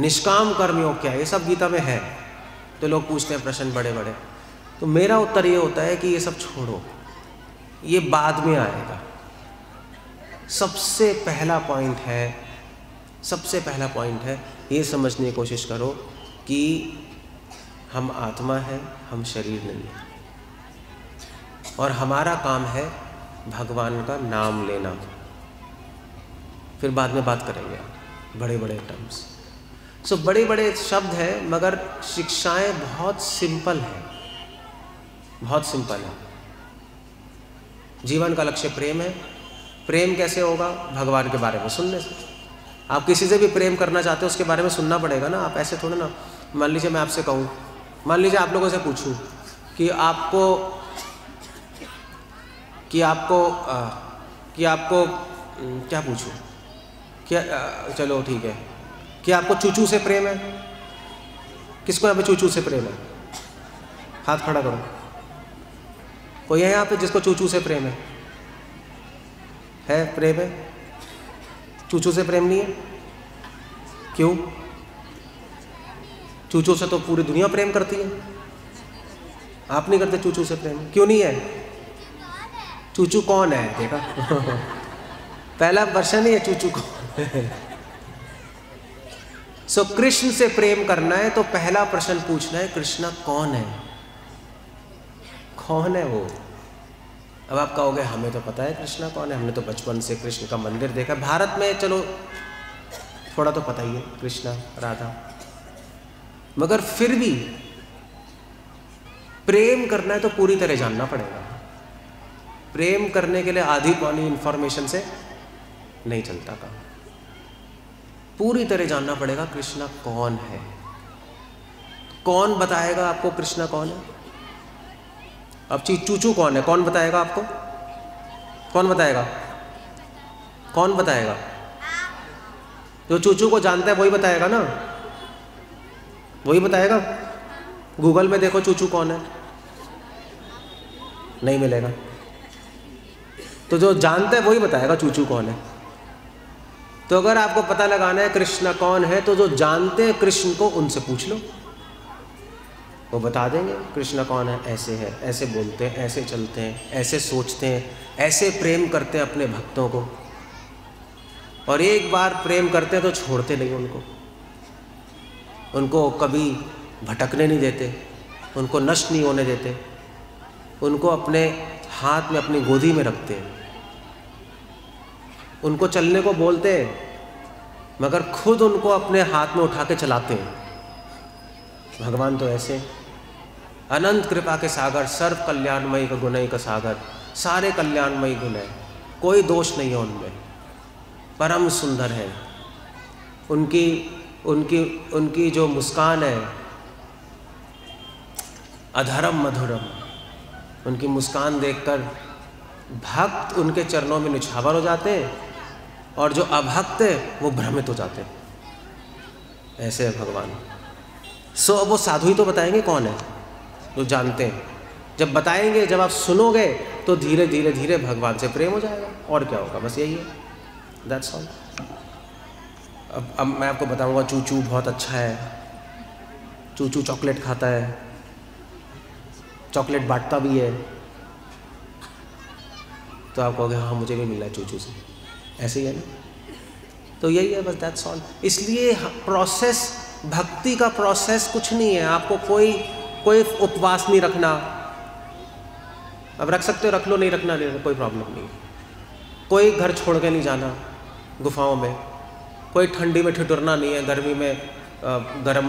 निष्काम कर्मयोग क्या है, ये सब गीता में है। तो लोग पूछते हैं प्रश्न बड़े बड़े, तो मेरा उत्तर ये होता है कि ये सब छोड़ो, ये बाद में आएगा। सबसे पहला पॉइंट है, सबसे पहला पॉइंट है ये समझने की कोशिश करो कि हम आत्मा हैं, हम शरीर नहीं हैं, और हमारा काम है भगवान का नाम लेना। फिर बाद में बात करेंगे बड़े बड़े टर्म्स। सो बड़े बड़े शब्द हैं, मगर शिक्षाएं बहुत सिंपल हैं, बहुत सिंपल हैं। जीवन का लक्ष्य प्रेम है। प्रेम कैसे होगा? भगवान के बारे में सुनने से। आप किसी से भी प्रेम करना चाहते हो उसके बारे में सुनना पड़ेगा ना। आप ऐसे थोड़ा ना, मान लीजिए मैं आपसे कहूँ, मान लीजिए आप लोगों से पूछूं कि आपको कि आपको आ, कि आपको क्या पूछूं, क्या आ, चलो ठीक है, कि आपको चूचू से प्रेम है? किसको यहाँ पे चूचू से प्रेम है? हाथ खड़ा करो। कोई है यहाँ पे जिसको चूचू से प्रेम है? है प्रेम है? चूचू से प्रेम नहीं है? क्यों? चूचू से तो पूरी दुनिया प्रेम करती है, आप नहीं करते चूचू से प्रेम, क्यों नहीं है? चूचू कौन है? देखा पहला प्रश्न ही है, चूचू कौन है? सो so, कृष्ण से प्रेम करना है तो पहला प्रश्न पूछना है, कृष्णा कौन है, कौन है वो? अब आप कहोगे हमें तो पता है कृष्णा कौन है, हमने तो बचपन से कृष्ण का मंदिर देखा, भारत में चलो थोड़ा तो पता ही है कृष्णा राधा, मगर फिर भी प्रेम करना है तो पूरी तरह जानना पड़ेगा। प्रेम करने के लिए आधी पौनी इंफॉर्मेशन से नहीं चलता काम, पूरी तरह जानना पड़ेगा कृष्णा कौन है। कौन बताएगा आपको कृष्णा कौन है? अब चीज चूचू कौन है, कौन बताएगा आपको? कौन बताएगा? कौन बताएगा? जो चूचू को जानता है वही बताएगा ना, वही बताएगा। गूगल में देखो चूचू कौन है, नहीं मिलेगा। तो जो जानता है वही बताएगा चूचू कौन है। तो अगर आपको पता लगाना है कृष्णा कौन है, तो जो जानते हैं कृष्ण को उनसे पूछ लो, वो बता देंगे कृष्णा कौन है। ऐसे है, ऐसे बोलते हैं, ऐसे चलते हैं, ऐसे सोचते हैं, ऐसे प्रेम करते हैं अपने भक्तों को, और एक बार प्रेम करते हैं तो छोड़ते नहीं उनको, उनको कभी भटकने नहीं देते, उनको नष्ट नहीं होने देते, उनको अपने हाथ में अपनी गोदी में रखते हैं, उनको चलने को बोलते हैं मगर खुद उनको अपने हाथ में उठा के चलाते हैं। भगवान तो ऐसे अनंत कृपा के सागर, सर्व कल्याणमयी का गुणय का सागर, सारे कल्याणमयी गुण है, कोई दोष नहीं है उनमें, परम सुंदर है। उनकी उनकी उनकी जो मुस्कान है अधरम मधुरम, उनकी मुस्कान देखकर भक्त उनके चरणों में निछावर हो जाते हैं और जो अभक्त है वो भ्रमित हो जाते हैं। ऐसे है भगवान। सो अब वो साधु ही तो बताएंगे कौन है जो जानते हैं। जब बताएंगे, जब आप सुनोगे तो धीरे धीरे धीरे भगवान से प्रेम हो जाएगा और क्या होगा, बस यही है, दैट्स ऑल। अब अब मैं आपको बताऊंगा चूचू बहुत अच्छा है, चूचू चॉकलेट खाता है, चॉकलेट बांटता भी है, तो आप कहोगे हाँ मुझे भी मिला है चूचू से, ऐसे ही है ना। तो यही है बस, दैट्स ऑल। इसलिए प्रोसेस, भक्ति का प्रोसेस कुछ नहीं है। आपको कोई कोई उपवास नहीं रखना, अब रख सकते हो रख लो, नहीं रखना नहीं, कोई प्रॉब्लम नहीं। कोई घर छोड़ के नहीं जाना गुफाओं में, कोई ठंडी में ठिठुरना नहीं है, गर्मी में गर्म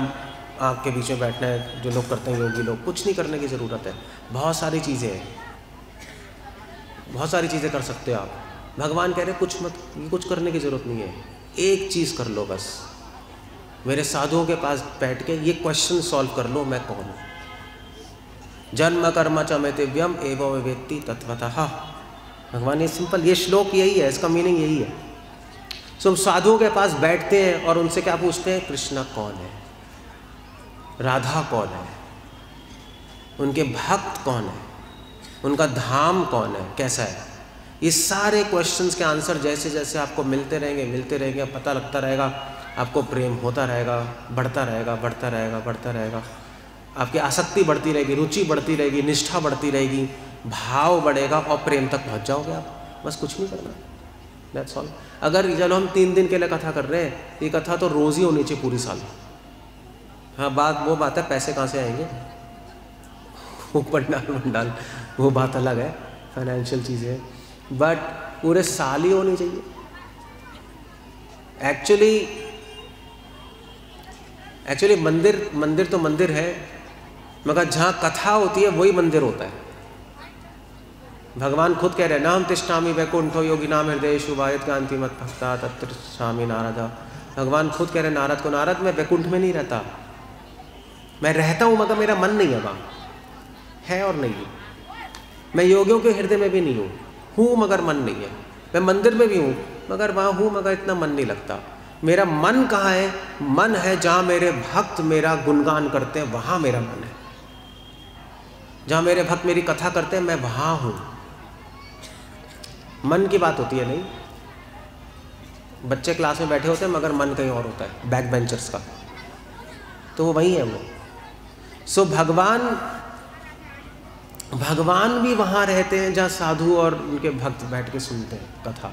आग के बीच में बैठना है जो लोग करते हैं योगी लोग, कुछ नहीं करने की ज़रूरत है। बहुत सारी चीज़ें हैं, बहुत सारी चीज़ें कर सकते हो आप। भगवान कह रहे कुछ मत, कुछ करने की ज़रूरत नहीं है, एक चीज़ कर लो बस, मेरे साधुओं के पास बैठ के ये क्वेश्चन सॉल्व कर लो, मैं कौन हूँ। जन्म कर्म च मेतव्यम एवं वेत्ति तत्वतः, भगवान ये सिंपल, ये श्लोक यही है, इसका मीनिंग यही है। सो हम साधुओं के पास बैठते हैं और उनसे क्या पूछते हैं, कृष्णा कौन है, राधा कौन है, उनके भक्त कौन है, उनका धाम कौन है, कैसा है। ये सारे क्वेश्चंस के आंसर जैसे जैसे आपको मिलते रहेंगे मिलते रहेंगे पता लगता रहेगा, आपको प्रेम होता रहेगा, बढ़ता रहेगा बढ़ता रहेगा बढ़ता रहेगा, आपकी आसक्ति बढ़ती रहेगी, रुचि बढ़ती रहेगी, निष्ठा बढ़ती रहेगी, भाव बढ़ेगा और प्रेम तक पहुंच जाओगे आप। बस कुछ नहीं करना, दैट्स ऑल। अगर चलो हम तीन दिन के लिए कथा कर रहे हैं, ये कथा तो रोज़ ही होनी चाहिए पूरी साल। हाँ बात वो बात है, पैसे कहाँ से आएंगे, वो पंडाल पंडाल वो बात अलग है, फाइनेंशियल चीज़ें हैं, बट पूरे साल ही होनी चाहिए। एक्चुअली एक्चुअली मंदिर मंदिर तो मंदिर है, मगर जहाँ कथा होती है वही मंदिर होता है। भगवान खुद कह रहे हैं, नाम तिष्ठामि वैकुंठो योगी नाम हृदय शुभायत कांति मत भक्ता तत्तिष्ठामि नारदा। भगवान खुद कह रहे हैं नारद को, नारद मैं वैकुंठ में नहीं रहता, मैं रहता हूँ मगर मेरा मन नहीं है वहाँ, है और नहीं, मैं योगियों के हृदय में भी नहीं हूँ, हूँ मगर मन नहीं है, मैं मंदिर में भी हूँ मगर वहाँ हूँ मगर इतना मन नहीं लगता। मेरा मन कहाँ है, मन है जहाँ मेरे भक्त मेरा गुणगान करते हैं, वहाँ मेरा मन है, जहाँ मेरे भक्त मेरी कथा करते हैं, मैं वहाँ हूँ। मन की बात होती है, नहीं बच्चे क्लास में बैठे होते हैं मगर मन कहीं और होता है, बैक बेंचर्स का, तो वो वहीं है वो। सो भगवान भगवान भी वहाँ रहते हैं जहाँ साधु और उनके भक्त बैठ के सुनते हैं कथा।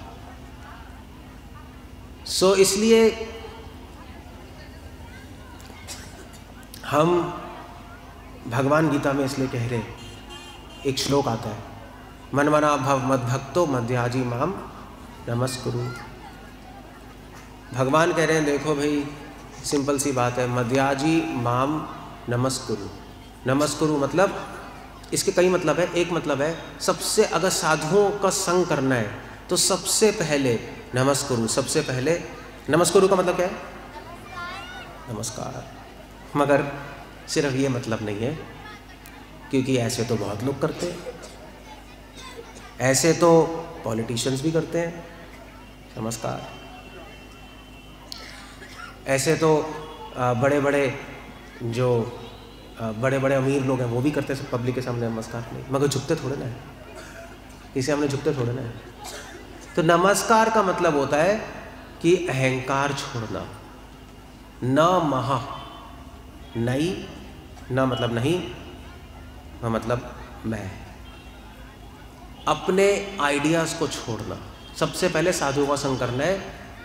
सो so, इसलिए हम भगवान गीता में इसलिए कह रहे हैं, एक श्लोक आता है, मनमना भव मद भक्तो मध्याजी माम नमस्कुरु। भगवान कह रहे हैं देखो भाई सिंपल सी बात है, मध्याजी माम नमस्कुरु। नमस्कुरु मतलब इसके कई मतलब है, एक मतलब है सबसे, अगर साधुओं का संग करना है तो सबसे पहले नमस्कुरु, सबसे पहले नमस्कुरु का मतलब क्या है, नमस्कार। मगर सिर्फ ये मतलब नहीं है, क्योंकि ऐसे तो बहुत लोग करते हैं, ऐसे तो पॉलिटिशियंस भी करते हैं नमस्कार, ऐसे तो बड़े बड़े जो बड़े बड़े अमीर लोग हैं वो भी करते हैं सब पब्लिक के सामने नमस्कार नहीं, मगर झुकते थोड़े ना है, इसे हमने झुकते थोड़े ना है। तो नमस्कार का मतलब होता है कि अहंकार छोड़ना, न महा नहीं, न मतलब नहीं, न मतलब मैं, अपने आइडियाज़ को छोड़ना। सबसे पहले साधु का संग करना है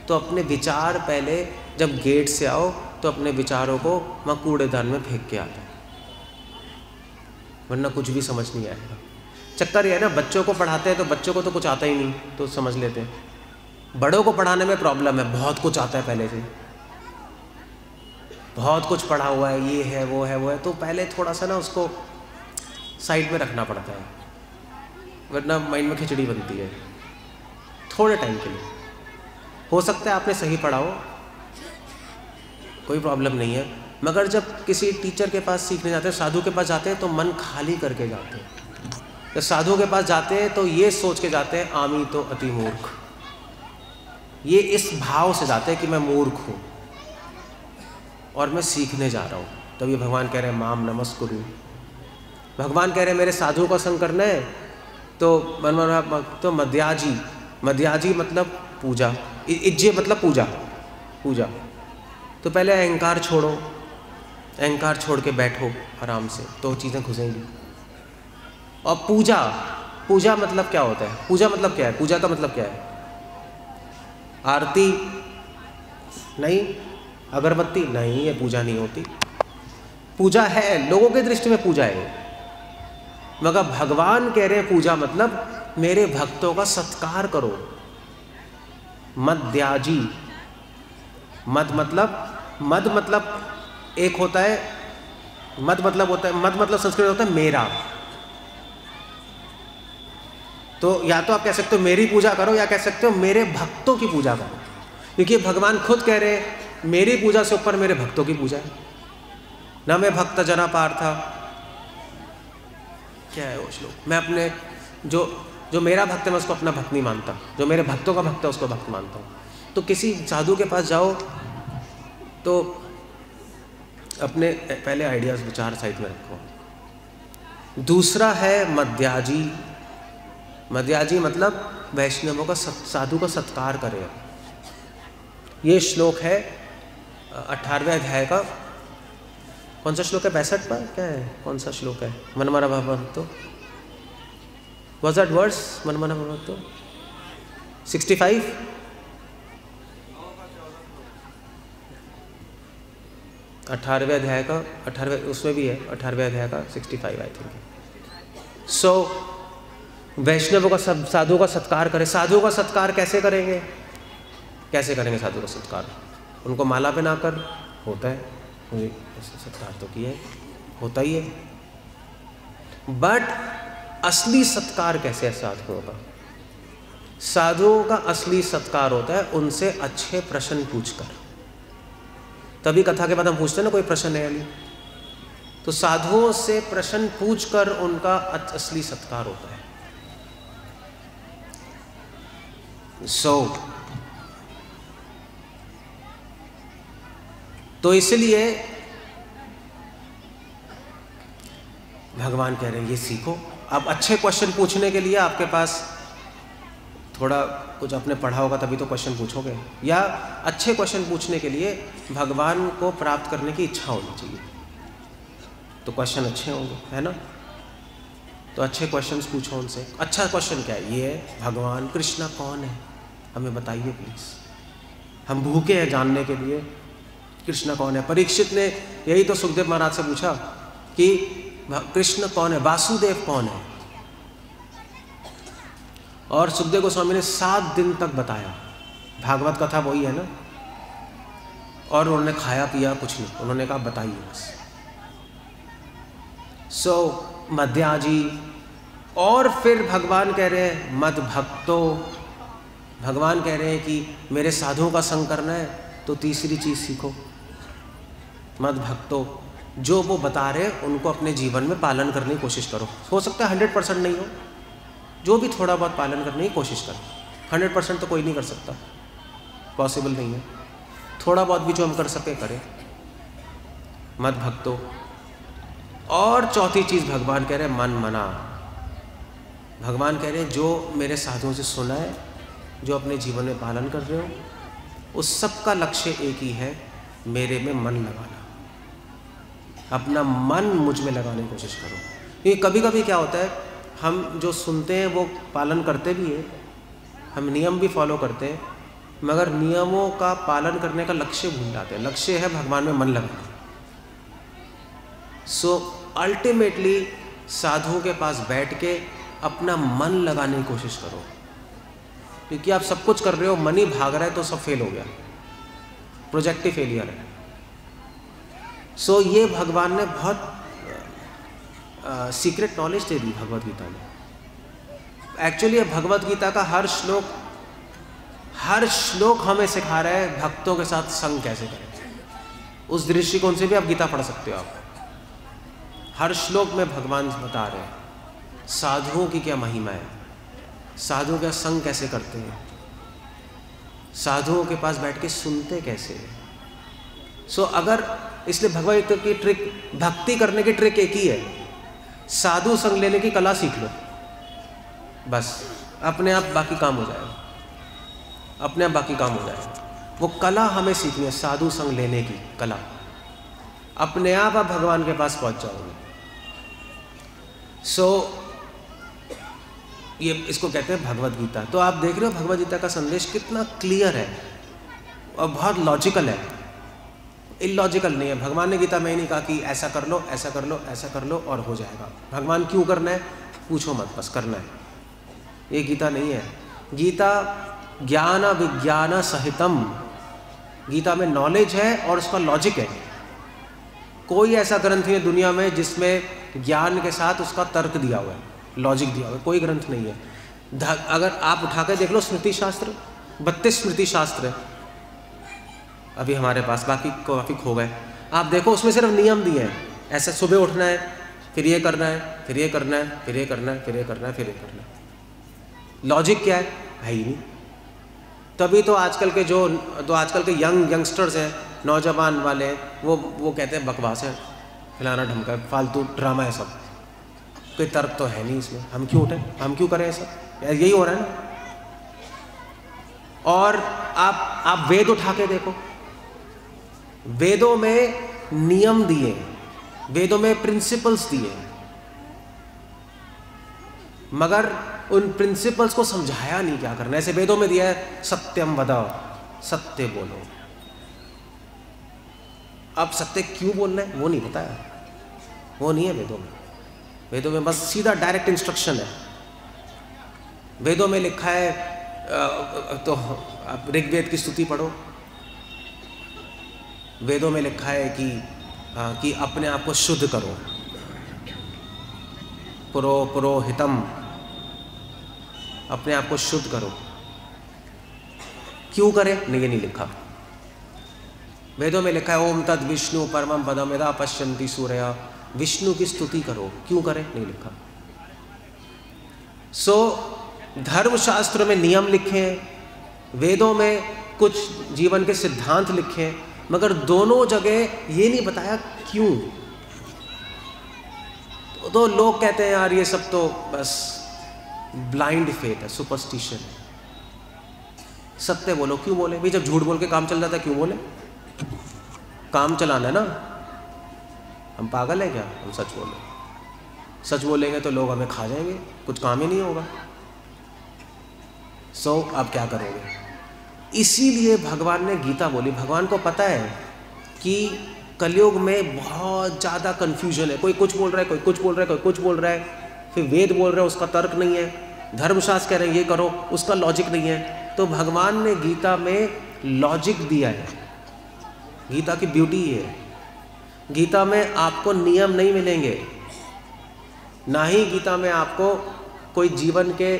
तो अपने विचार, पहले जब गेट से आओ तो अपने विचारों को मैं कूड़ेदान में फेंक के आता है, वरना कुछ भी समझ नहीं आएगा। चक्कर ये है ना, बच्चों को पढ़ाते हैं तो बच्चों को तो कुछ आता ही नहीं तो समझ लेते हैं, बड़ों को पढ़ाने में प्रॉब्लम है, बहुत कुछ आता है पहले से, बहुत कुछ पढ़ा हुआ है, ये है वो है वो है, तो पहले थोड़ा सा ना उसको साइड में रखना पड़ता है, वरना माइंड में खिचड़ी बनती है थोड़े टाइम के लिए। हो सकता है आपने सही पढ़ाओ, कोई प्रॉब्लम नहीं है, मगर जब किसी टीचर के पास सीखने जाते हैं, साधु के पास जाते हैं, तो मन खाली करके जाते हैं। जब साधु के पास जाते हैं तो ये सोच के जाते हैं आमी तो अति मूर्ख, ये इस भाव से जाते हैं कि मैं मूर्ख हूँ और मैं सीखने जा रहा हूँ। तब ये भगवान कह रहे हैं माम नमस्कुरु। भगवान कह रहे हैं मेरे साधु का संग करना है तो मन मन तो मध्याजी, मध्याजी मतलब पूजा, इज्जे मतलब पूजा, पूजा तो पहले अहंकार छोड़ो, अहंकार छोड़ के बैठो आराम से, तो चीज़ें घुसेंगी। और पूजा, पूजा मतलब क्या होता है, पूजा मतलब क्या है, पूजा का मतलब क्या है? आरती नहीं, अगरबत्ती नहीं, ये पूजा नहीं होती। पूजा है, लोगों के दृष्टि में पूजा है, मगर भगवान कह रहे हैं पूजा मतलब मेरे भक्तों का सत्कार करो। मद द्याजी, मद मतलब मद मतलब एक होता है, मद मतलब होता है, मद मतलब संस्कृत होता है मेरा, तो या तो आप कह सकते हो मेरी पूजा करो या कह सकते हो मेरे भक्तों की पूजा करो, क्योंकि भगवान खुद कह रहे हैं मेरी पूजा से ऊपर मेरे भक्तों की पूजा है। न मैं भक्त जना पार्था, क्या है वो श्लोक, मैं अपने जो जो मेरा भक्त है मैं उसको अपना भक्त नहीं मानता, जो मेरे भक्तों का भक्त है उसको भक्त मानता हूँ। तो किसी साधु के पास जाओ तो अपने पहले आइडियाज विचार साइड में रखो। दूसरा है मध्याजी, मध्याजी मतलब वैष्णवों का, साधु का सत्कार करे। ये श्लोक है अठारहवें अध्याय का, कौन सा श्लोक है, पैंसठ पर क्या है, कौन सा श्लोक है, मनमना भवंतो, वाज दैट वर्स मनमना भवंतो सिक्सटी फाइव, अठारहवें अध्याय का, अठारहवें उसमें भी है, अठारहवें अध्याय का sixty five I think. So वैष्णवों का सब साधुओं का सत्कार करें। साधुओं का सत्कार कैसे करेंगे, कैसे करेंगे साधु का सत्कार? उनको माला पहना कर होता है, मुझे सत्कार तो किया होता ही है, बट असली सत्कार कैसे है साधुओं का? साधुओं का असली सत्कार होता है उनसे अच्छे प्रश्न पूछकर। तभी कथा के बाद हम पूछते हैं ना कोई प्रश्न है नहीं, तो साधुओं से प्रश्न पूछकर उनका असली सत्कार होता है। सो so, तो इसलिए भगवान कह रहे हैं ये सीखो। अब अच्छे क्वेश्चन पूछने के लिए आपके पास थोड़ा कुछ आपने पढ़ा होगा तभी तो क्वेश्चन पूछोगे, या अच्छे क्वेश्चन पूछने के लिए भगवान को प्राप्त करने की इच्छा होनी चाहिए, तो क्वेश्चन अच्छे होंगे, है ना? तो अच्छे क्वेश्चंस पूछो उनसे। अच्छा क्वेश्चन क्या है, ये है भगवान कृष्ण कौन है, हमें बताइए प्लीज़, हम भूखे हैं जानने के लिए कृष्ण कौन है। परीक्षित ने यही तो सुखदेव महाराज से पूछा कि कृष्ण कौन है, वासुदेव कौन है, और सुखदेव गोस्वामी ने सात दिन तक बताया। भागवत कथा वही है ना, और उन्होंने खाया पिया कुछ नहीं, उन्होंने कहा बताइए बस। सो मध्याजी। और फिर भगवान कह रहे हैं मद भक्तो, भगवान कह रहे हैं कि मेरे साधुओं का संग करना है तो तीसरी चीज़ सीखो, मद भक्तो, जो वो बता रहे हैं उनको अपने जीवन में पालन करने की कोशिश करो। हो सकता है हंड्रेड परसेंट नहीं हो, जो भी थोड़ा बहुत पालन करने की कोशिश करो। हंड्रेड परसेंट तो कोई नहीं कर सकता, पॉसिबल नहीं है, थोड़ा बहुत भी जो हम कर सके करें, मद भक्तो। और चौथी चीज़ भगवान कह रहे हैं मन मना। भगवान कह रहे हैं जो मेरे साधुओं से सुना है, जो अपने जीवन में पालन कर रहे हो, उस सब का लक्ष्य एक ही है, मेरे में मन लगाना, अपना मन मुझ में लगाने की कोशिश करो। क्योंकि कभी कभी क्या होता है, हम जो सुनते हैं वो पालन करते भी हैं, हम नियम भी फॉलो करते हैं, मगर नियमों का पालन करने का लक्ष्य भूल जाते हैं। लक्ष्य है भगवान में मन लगाना। सो अल्टीमेटली साधुओं के पास बैठ के अपना मन लगाने की कोशिश करो, क्योंकि आप सब कुछ कर रहे हो, मन ही भाग रहा है तो सब फेल हो गया, प्रोजेक्टिव फेलियर है। सो so, ये भगवान ने बहुत सीक्रेट नॉलेज दे दी भगवत गीता ने। एक्चुअली भगवत गीता का हर श्लोक हर श्लोक हमें सिखा रहा है भक्तों के साथ संग कैसे करें। उस दृष्टिकोण से भी आप गीता पढ़ सकते हो। आप हर श्लोक में भगवान बता रहे हैं साधुओं की क्या महिमा है, साधुओं का संग कैसे करते हैं, साधुओं के पास बैठ के सुनते कैसे हैं। सो अगर इसलिए भगवत गीता की ट्रिक, भक्ति करने की ट्रिक एक ही है, साधु संग लेने की कला सीख लो, बस अपने आप बाकी काम हो जाएगा, अपने आप बाकी काम हो जाएगा। वो कला हमें सीखनी है, साधु संग लेने की कला। अपने आप आप भगवान के पास पहुंच जाओगे। सो so, ये इसको कहते हैं भगवत गीता। तो आप देख रहे हो भगवत गीता का संदेश कितना क्लियर है और बहुत लॉजिकल है, इलॉजिकल नहीं है। भगवान ने गीता में ही नहीं कहा कि ऐसा कर लो ऐसा कर लो ऐसा कर लो और हो जाएगा। भगवान क्यों करना है पूछो मत, बस करना है। ये गीता नहीं है। गीता ज्ञान विज्ञान सहितम, गीता में नॉलेज है और उसका लॉजिक है। कोई ऐसा ग्रंथ नहीं है दुनिया में जिसमें ज्ञान के साथ उसका तर्क दिया हुआ है, लॉजिक दिया हुआ है, कोई ग्रंथ नहीं है। अगर आप उठा कर देख लो स्मृति शास्त्र, बत्तीस स्मृति शास्त्र अभी हमारे पास, बाकी काफ़ी खो गए। आप देखो उसमें सिर्फ नियम दिए हैं, ऐसे सुबह उठना है, फिर ये करना है, फिर ये करना है, फिर ये करना है, फिर ये करना है, फिर ये करना है। लॉजिक क्या है? है ही नहीं। तभी तो आजकल के जो तो आजकल के यंग यंगस्टर्स हैं, नौजवान वाले, वो वो कहते हैं बकवास है, फलाना ढमका, फालतू ड्रामा है, सब कोई तर्क तो है नहीं इसमें। हम क्यों उठें, हम क्यों करें ऐसा? यही हो रहा है ना। और आप आप वेद उठा के देखो, वेदों में नियम दिए, वेदों में प्रिंसिपल्स दिए, मगर उन प्रिंसिपल्स को समझाया नहीं क्या करना। ऐसे वेदों में दिया है सत्यम वद, सत्य बोलो। अब सत्य क्यों बोलना है वो नहीं बताया, वो नहीं है वेदों में। वेदों में बस सीधा डायरेक्ट इंस्ट्रक्शन है। वेदों में लिखा है तो आप ऋग्वेद की स्तुति पढ़ो, वेदों में लिखा है कि आ, कि अपने आप को शुद्ध करो, पुरो पुरोहितम, अपने आप को शुद्ध करो। क्यों करें नहीं, ये नहीं लिखा। वेदों में लिखा है ओम तद विष्णु परमम पदमेदा पश्यन्ति सूर्या, विष्णु की स्तुति करो। क्यों करें नहीं लिखा। सो धर्म शास्त्र में नियम लिखे हैं, वेदों में कुछ जीवन के सिद्धांत लिखे हैं, मगर दोनों जगह ये नहीं बताया क्यों। तो, तो लोग कहते हैं यार ये सब तो बस ब्लाइंड फेथ है, सुपरस्टिशन है। सत्य बोलो, क्यों बोले भाई? जब झूठ बोल के काम चल रहा था क्यों बोले? काम चलाना है ना। हम पागल हैं क्या? हम सच बोले, सच बोलेंगे तो लोग हमें खा जाएंगे, कुछ काम ही नहीं होगा। सो so, आप क्या करोगे? इसीलिए भगवान ने गीता बोली। भगवान को पता है कि कलयुग में बहुत ज़्यादा कन्फ्यूजन है, कोई कुछ बोल रहा है, कोई कुछ बोल रहा है, कोई कुछ बोल रहा है, फिर वेद बोल रहे हैं उसका तर्क नहीं है, धर्मशास्त्र कह रहे हैं ये करो उसका लॉजिक नहीं है। तो भगवान ने गीता में लॉजिक दिया है। गीता की ब्यूटी ये है, गीता में आपको नियम नहीं मिलेंगे, ना ही गीता में आपको कोई जीवन के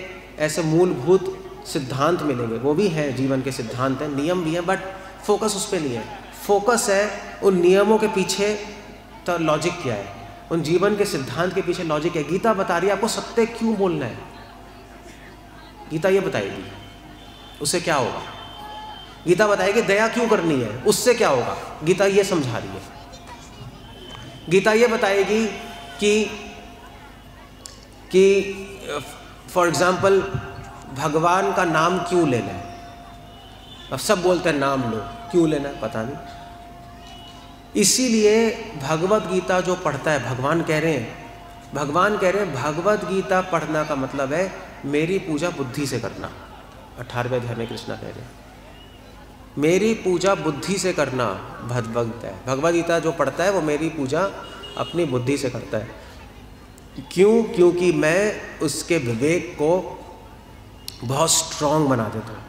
ऐसे मूलभूत सिद्धांत मिलेंगे। वो भी हैं, जीवन के सिद्धांत हैं, नियम भी हैं, बट फोकस उस पर नहीं है। फोकस है उन नियमों के पीछे तो लॉजिक क्या है, उन जीवन के सिद्धांत के पीछे लॉजिक है। गीता बता रही है आपको सत्य क्यों बोलना है। गीता ये बताएगी उससे क्या होगा। गीता बताएगी दया क्यों करनी है, उससे क्या होगा। गीता ये समझा रही है। गीता ये बताएगी कि कि फॉर एग्जाम्पल भगवान का नाम क्यों लेना है। अब सब बोलते हैं नाम लो, क्यों लेना है पता नहीं। इसीलिए भगवत गीता जो पढ़ता है, भगवान कह रहे हैं भगवान कह रहे हैं भगवत गीता पढ़ना का मतलब है मेरी पूजा बुद्धि से करना। अठारहवें अध्याय में कृष्ण कह रहे हैं मेरी पूजा बुद्धि से करना भगवत गीता है। भगवत गीता जो पढ़ता है वो मेरी पूजा अपनी बुद्धि से करता है। क्यों? क्योंकि मैं उसके विवेक को बहुत स्ट्रांग बना देता हूँ,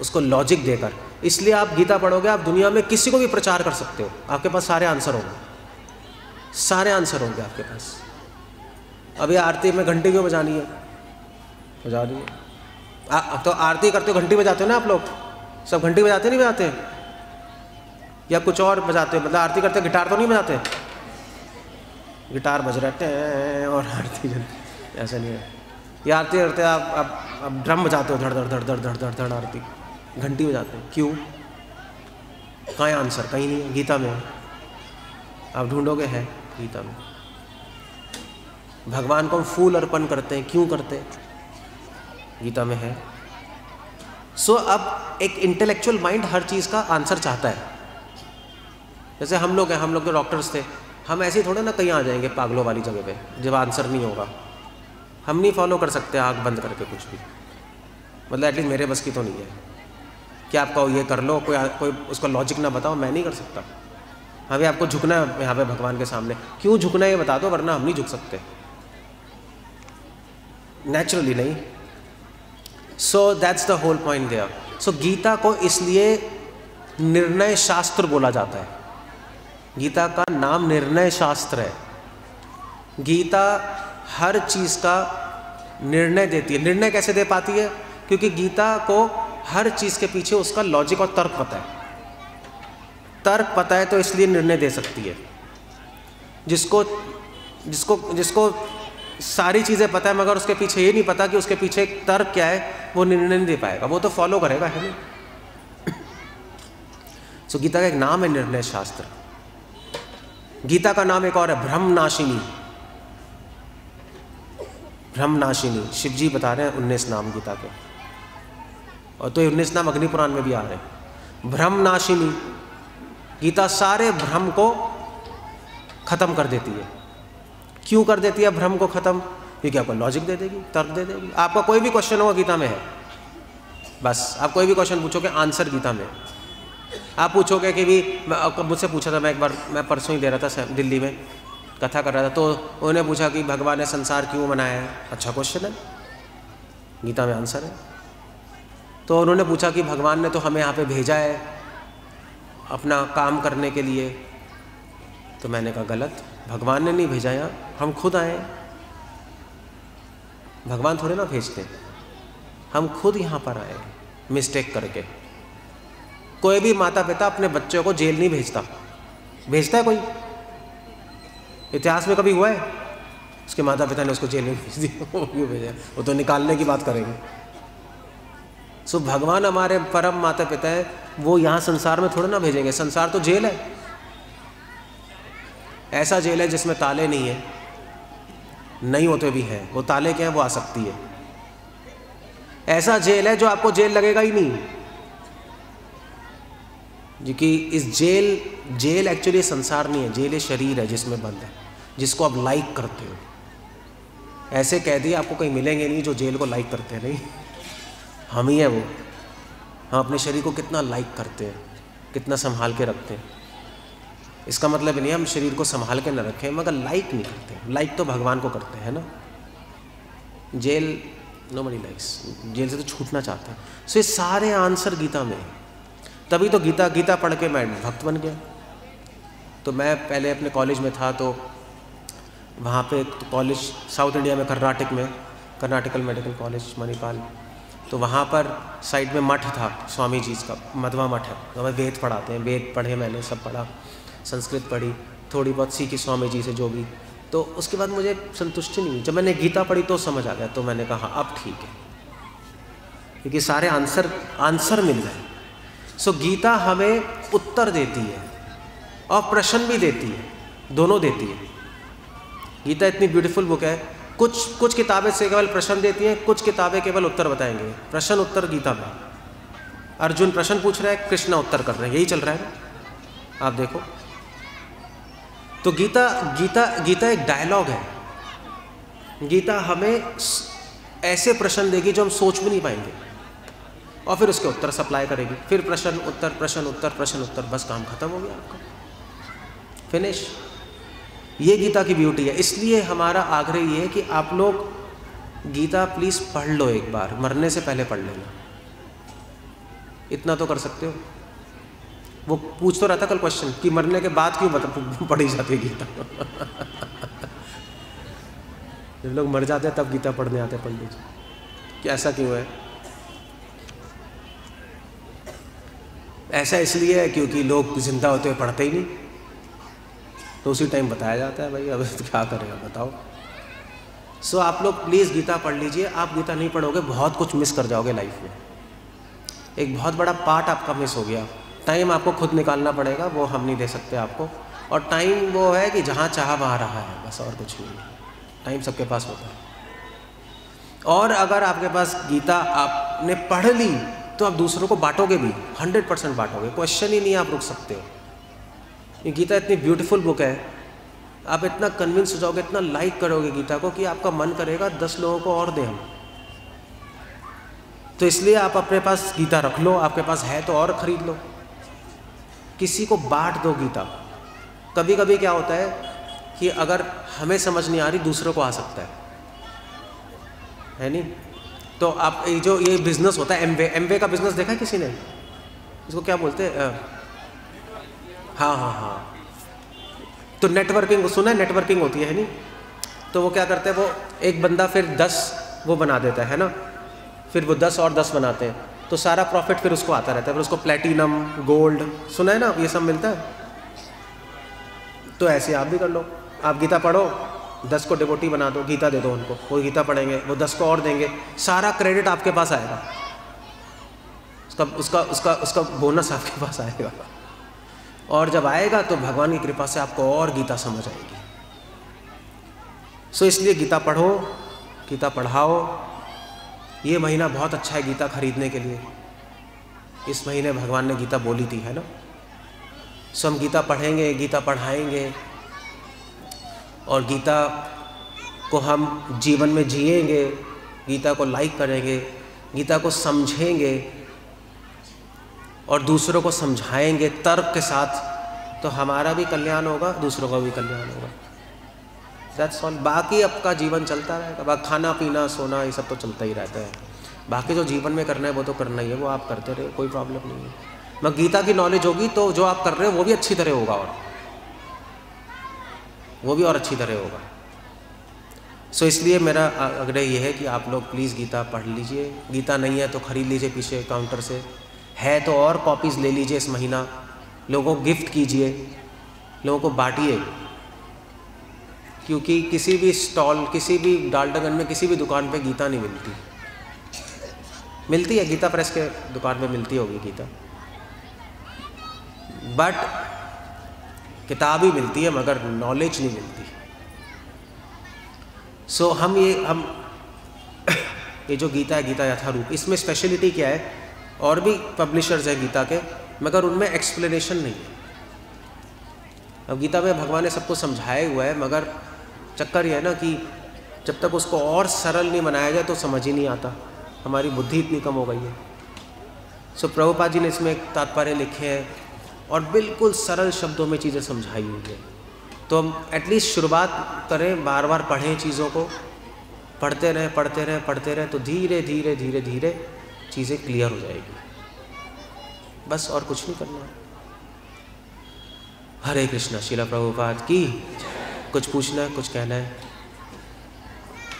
उसको लॉजिक देकर। इसलिए आप गीता पढ़ोगे, आप दुनिया में किसी को भी प्रचार कर सकते हो, आपके पास सारे आंसर होंगे, सारे आंसर होंगे आपके पास। अभी आरती में घंटी क्यों बजानी है? बजा दी तो आरती करते हो, घंटी बजाते हो ना आप लोग, सब घंटी बजाते नहीं बजाते, या कुछ और बजाते हो? मतलब आरती करते गिटार तो नहीं बजाते? गिटार बज रहे हैं और आरती ऐसा नहीं है। ये आरती करते आप आप आप ड्रम बजाते हो, धड़ धड़ धड़ धड़ धड़ धड़ धड़ आरती, घंटी बजाते हो, क्यों? कहाँ आंसर? कहीं नहीं है, गीता में आप ढूंढोगे है गीता में। भगवान को हम फूल अर्पण करते हैं, क्यों करते हैं? गीता में है। सो अब एक इंटेलेक्चुअल माइंड हर चीज़ का आंसर चाहता है। जैसे हम लोग हैं, हम लोग तो डॉक्टर्स थे, हम ऐसे थोड़े ना कहीं आ जाएंगे पागलों वाली जगह पे जब आंसर नहीं होगा। हम नहीं फॉलो कर सकते आँख बंद करके कुछ भी, मतलब एटलीस्ट मेरे बस की तो नहीं है कि आप कहो ये कर लो, कोई कोई उसका लॉजिक ना बताओ, मैं नहीं कर सकता। अभी आपको झुकना है यहाँ पे भगवान के सामने, क्यों झुकना है ये बता दो, वरना हम नहीं झुक सकते, नेचुरली नहीं। So that's the whole point there. So Gita को इसलिए निर्णय शास्त्र बोला जाता है, गीता का नाम निर्णय शास्त्र है। गीता हर चीज़ का निर्णय देती है। निर्णय कैसे दे पाती है? क्योंकि गीता को हर चीज़ के पीछे उसका लॉजिक और तर्क पता है। तर्क पता है तो इसलिए निर्णय दे सकती है। जिसको जिसको जिसको सारी चीज़ें पता है मगर उसके पीछे ये नहीं पता कि उसके पीछे एक तर्क क्या है, वो निर्णय नहीं दे पाएगा, वो तो फॉलो करेगा, है ना। सो so, गीता का एक नाम है निर्णय शास्त्र। गीता का नाम एक और है, ब्रह्मनाशिनी। ब्रह्मनाशिनी शिव जी बता रहे हैं उन्नीस नाम गीता के, और तो ये उन्नीस नाम अग्निपुराण में भी आ रहे हैं। ब्रह्मनाशिनी गीता सारे भ्रम को खत्म कर देती है। क्यों कर देती है भ्रम को खत्म? क्योंकि आपको लॉजिक दे देगी, तर्क दे देगी। आपका कोई भी क्वेश्चन होगा गीता में है, बस आप कोई भी क्वेश्चन पूछोगे आंसर गीता में। आप पूछोगे कि भी, मुझसे पूछा था, मैं एक बार मैं परसों ही दे रहा था दिल्ली में, कथा कर रहा था, तो उन्होंने पूछा कि भगवान ने संसार क्यों बनाया है? अच्छा क्वेश्चन है, गीता में आंसर है। तो उन्होंने पूछा कि भगवान ने तो हमें यहाँ पे भेजा है अपना काम करने के लिए, तो मैंने कहा गलत, भगवान ने नहीं भेजा, यहाँ हम खुद आए, भगवान थोड़े ना भेजते, हम खुद यहाँ पर आए मिस्टेक करके। कोई भी माता पिता अपने बच्चों को जेल नहीं भेजता, भेजता है कोई? इतिहास में कभी हुआ है उसके माता पिता ने उसको जेल में भेज दिया? क्यों भेजा? वो तो निकालने की बात करेंगे। सो भगवान हमारे परम माता पिता है, वो यहाँ संसार में थोड़े ना भेजेंगे। संसार तो जेल है, ऐसा जेल है जिसमें ताले नहीं है, नहीं होते भी हैं, वो ताले क्या हैं वो आ सकती है। ऐसा जेल है जो आपको जेल लगेगा ही नहीं, क्योंकि इस जेल जेल एक्चुअली संसार नहीं है, जेल ये शरीर है जिसमें बंद है, जिसको आप लाइक करते हो। ऐसे कह दिए आपको कहीं मिलेंगे नहीं जो जेल को लाइक करते हैं, नहीं हम ही हैं वो। हम अपने शरीर को कितना लाइक करते हैं, कितना संभाल के रखते हैं। इसका मतलब नहीं हम शरीर को संभाल के न रखें, मगर लाइक नहीं करते, लाइक तो भगवान को करते हैं ना। जेल नोबडी लाइक्स, जेल से तो छूटना चाहते हैं। सो ये सारे आंसर गीता में है। तभी तो गीता गीता पढ़ के मैं भक्त बन गया। तो मैं पहले अपने कॉलेज में था, तो वहाँ पे तो कॉलेज साउथ इंडिया में, कर्नाटक में, कर्नाटकल मेडिकल कॉलेज मणिपाल, तो वहाँ पर साइड में मठ था स्वामी जी का, मधवा मठ है। तो हमें वेद पढ़ाते हैं, वेद पढ़े मैंने, सब पढ़ा, संस्कृत पढ़ी, थोड़ी बहुत सीखी स्वामी जी से जो भी। तो उसके बाद मुझे संतुष्टि नहीं हुई, जब मैंने गीता पढ़ी तो समझ आ गया। तो मैंने कहा अब ठीक है, क्योंकि सारे आंसर आंसर मिल गए। सो so, गीता हमें उत्तर देती है और प्रश्न भी देती है, दोनों देती है। गीता इतनी ब्यूटीफुल बुक है। कुछ कुछ किताबें से केवल प्रश्न देती हैं, कुछ किताबें केवल उत्तर बताएंगे। प्रश्न उत्तर गीता में, अर्जुन प्रश्न पूछ रहा है, कृष्ण उत्तर कर रहे हैं, यही चल रहा है आप देखो। तो गीता गीता गीता एक डायलॉग है। गीता हमें ऐसे प्रश्न देगी जो हम सोच भी नहीं पाएंगे, और फिर उसके उत्तर सप्लाई करेगी। फिर प्रश्न उत्तर, प्रश्न उत्तर, प्रश्न उत्तर, बस काम खत्म हो गया आपका, फिनिश। ये गीता की ब्यूटी है। इसलिए हमारा आग्रह ये है कि आप लोग गीता प्लीज़ पढ़ लो, एक बार मरने से पहले पढ़ लेना, इतना तो कर सकते हो। वो पूछ तो रहा था कल क्वेश्चन कि मरने के बाद क्यों बता पढ़ी जाती है गीता। जब लोग मर जाते हैं तब गीता पढ़ने आते हैं पंडित जी, कि ऐसा क्यों है? ऐसा इसलिए है क्योंकि लोग जिंदा होते हुए पढ़ते ही नहीं, तो उसी टाइम बताया जाता है। भाई अब क्या करेगा बताओ। सो so, आप लोग प्लीज़ गीता पढ़ लीजिए। आप गीता नहीं पढ़ोगे बहुत कुछ मिस कर जाओगे लाइफ में, एक बहुत बड़ा पार्ट आपका मिस हो गया। टाइम आपको खुद निकालना पड़ेगा, वो हम नहीं दे सकते आपको। और टाइम वो है कि जहाँ चाह वहाँ रहा है, बस और कुछ नहीं। टाइम सबके पास होता है, और अगर आपके पास गीता आपने पढ़ ली तो आप दूसरों को बांटोगे भी, हंड्रेड परसेंट बांटोगे, क्वेश्चन ही नहीं आप रुक सकते हो। ये गीता इतनी ब्यूटीफुल बुक है, आप इतना कन्विंस हो जाओगे, इतना लाइक करोगे गीता को कि आपका मन करेगा दस लोगों को और दें हम। तो इसलिए आप अपने पास गीता रख लो, आपके पास है तो और ख़रीद लो, किसी को बांट दो गीता। कभी कभी क्या होता है कि अगर हमें समझ नहीं आ रही दूसरों को आ सकता है, है नहीं? तो आप ये जो ये बिज़नेस होता है एमवे, एमवे का बिज़नेस देखा है किसी ने? इसको क्या बोलते हैं? हाँ हाँ हाँ तो नेटवर्किंग, सुना है नेटवर्किंग होती है, है नहीं? तो वो क्या करते हैं, वो एक बंदा फिर दस वो बना देता है, है ना? फिर वो दस और दस बनाते हैं, तो सारा प्रॉफिट फिर उसको आता रहता है, फिर उसको प्लेटिनम, गोल्ड, सुना है ना, ये सब मिलता है। तो ऐसे आप भी कर लो, आप गीता पढ़ो, दस को डिवोटी बना दो, गीता दे दो उनको, वो गीता पढ़ेंगे, वो दस को और देंगे, सारा क्रेडिट आपके पास आएगा, उसका उसका उसका उसका बोनस आपके पास आएगा। और जब आएगा तो भगवान की कृपा से आपको और गीता समझ आएगी। सो so, इसलिए गीता पढ़ो, गीता पढ़ाओ। ये महीना बहुत अच्छा है गीता खरीदने के लिए, इस महीने भगवान ने गीता बोली थी, है ना? सो so, हम गीता पढ़ेंगे, गीता पढ़ाएंगे, और गीता को हम जीवन में जिएंगे, गीता को लाइक करेंगे, गीता को समझेंगे और दूसरों को समझाएंगे तर्क के साथ, तो हमारा भी कल्याण होगा, दूसरों का भी कल्याण होगा। That's all. बाकी आपका जीवन चलता रहेगा, बाकी खाना पीना सोना ये सब तो चलता ही रहता है, बाकी जो जीवन में करना है वो तो करना ही है, वो आप करते रहे, कोई प्रॉब्लम नहीं है। मगर गीता की नॉलेज होगी तो जो आप कर रहे हो वो भी अच्छी तरह होगा, और वो भी और अच्छी तरह होगा। सो so, इसलिए मेरा आग्रह ये है कि आप लोग प्लीज़ गीता पढ़ लीजिए। गीता नहीं है तो खरीद लीजिए पीछे काउंटर से, है तो और कॉपीज़ ले लीजिए। इस महीना लोगों को गिफ्ट कीजिए, लोगों को बांटिए, क्योंकि किसी भी स्टॉल, किसी भी डालडागंज में, किसी भी दुकान पे गीता नहीं मिलती। मिलती है गीता प्रेस के दुकान पे मिलती होगी गीता, बट किताब ही मिलती है, मगर नॉलेज नहीं मिलती। सो so, हम ये हम ये जो गीता है, गीता यथारूप, इसमें स्पेशलिटी क्या है? और भी पब्लिशर्स हैं गीता के, मगर उनमें एक्सप्लेनेशन नहीं है। अब गीता में भगवान ने सबको समझाया हुआ है, मगर चक्कर यह है ना कि जब तक उसको और सरल नहीं बनाया जाए तो समझ ही नहीं आता, हमारी बुद्धि इतनी कम हो गई है। सो प्रभुपाद जी ने इसमें एक तात्पर्य लिखे हैं और बिल्कुल सरल शब्दों में चीज़ें समझाई हुई हैं। तो हम एटलीस्ट शुरुआत करें, बार बार पढ़ें चीज़ों को, पढ़ते रहें पढ़ते रहें पढ़ते रहें तो धीरे धीरे धीरे धीरे चीज़ें क्लियर हो जाएगी, बस और कुछ नहीं करना। हरे कृष्णा। श्रील प्रभुपाद की। कुछ पूछना है, कुछ कहना है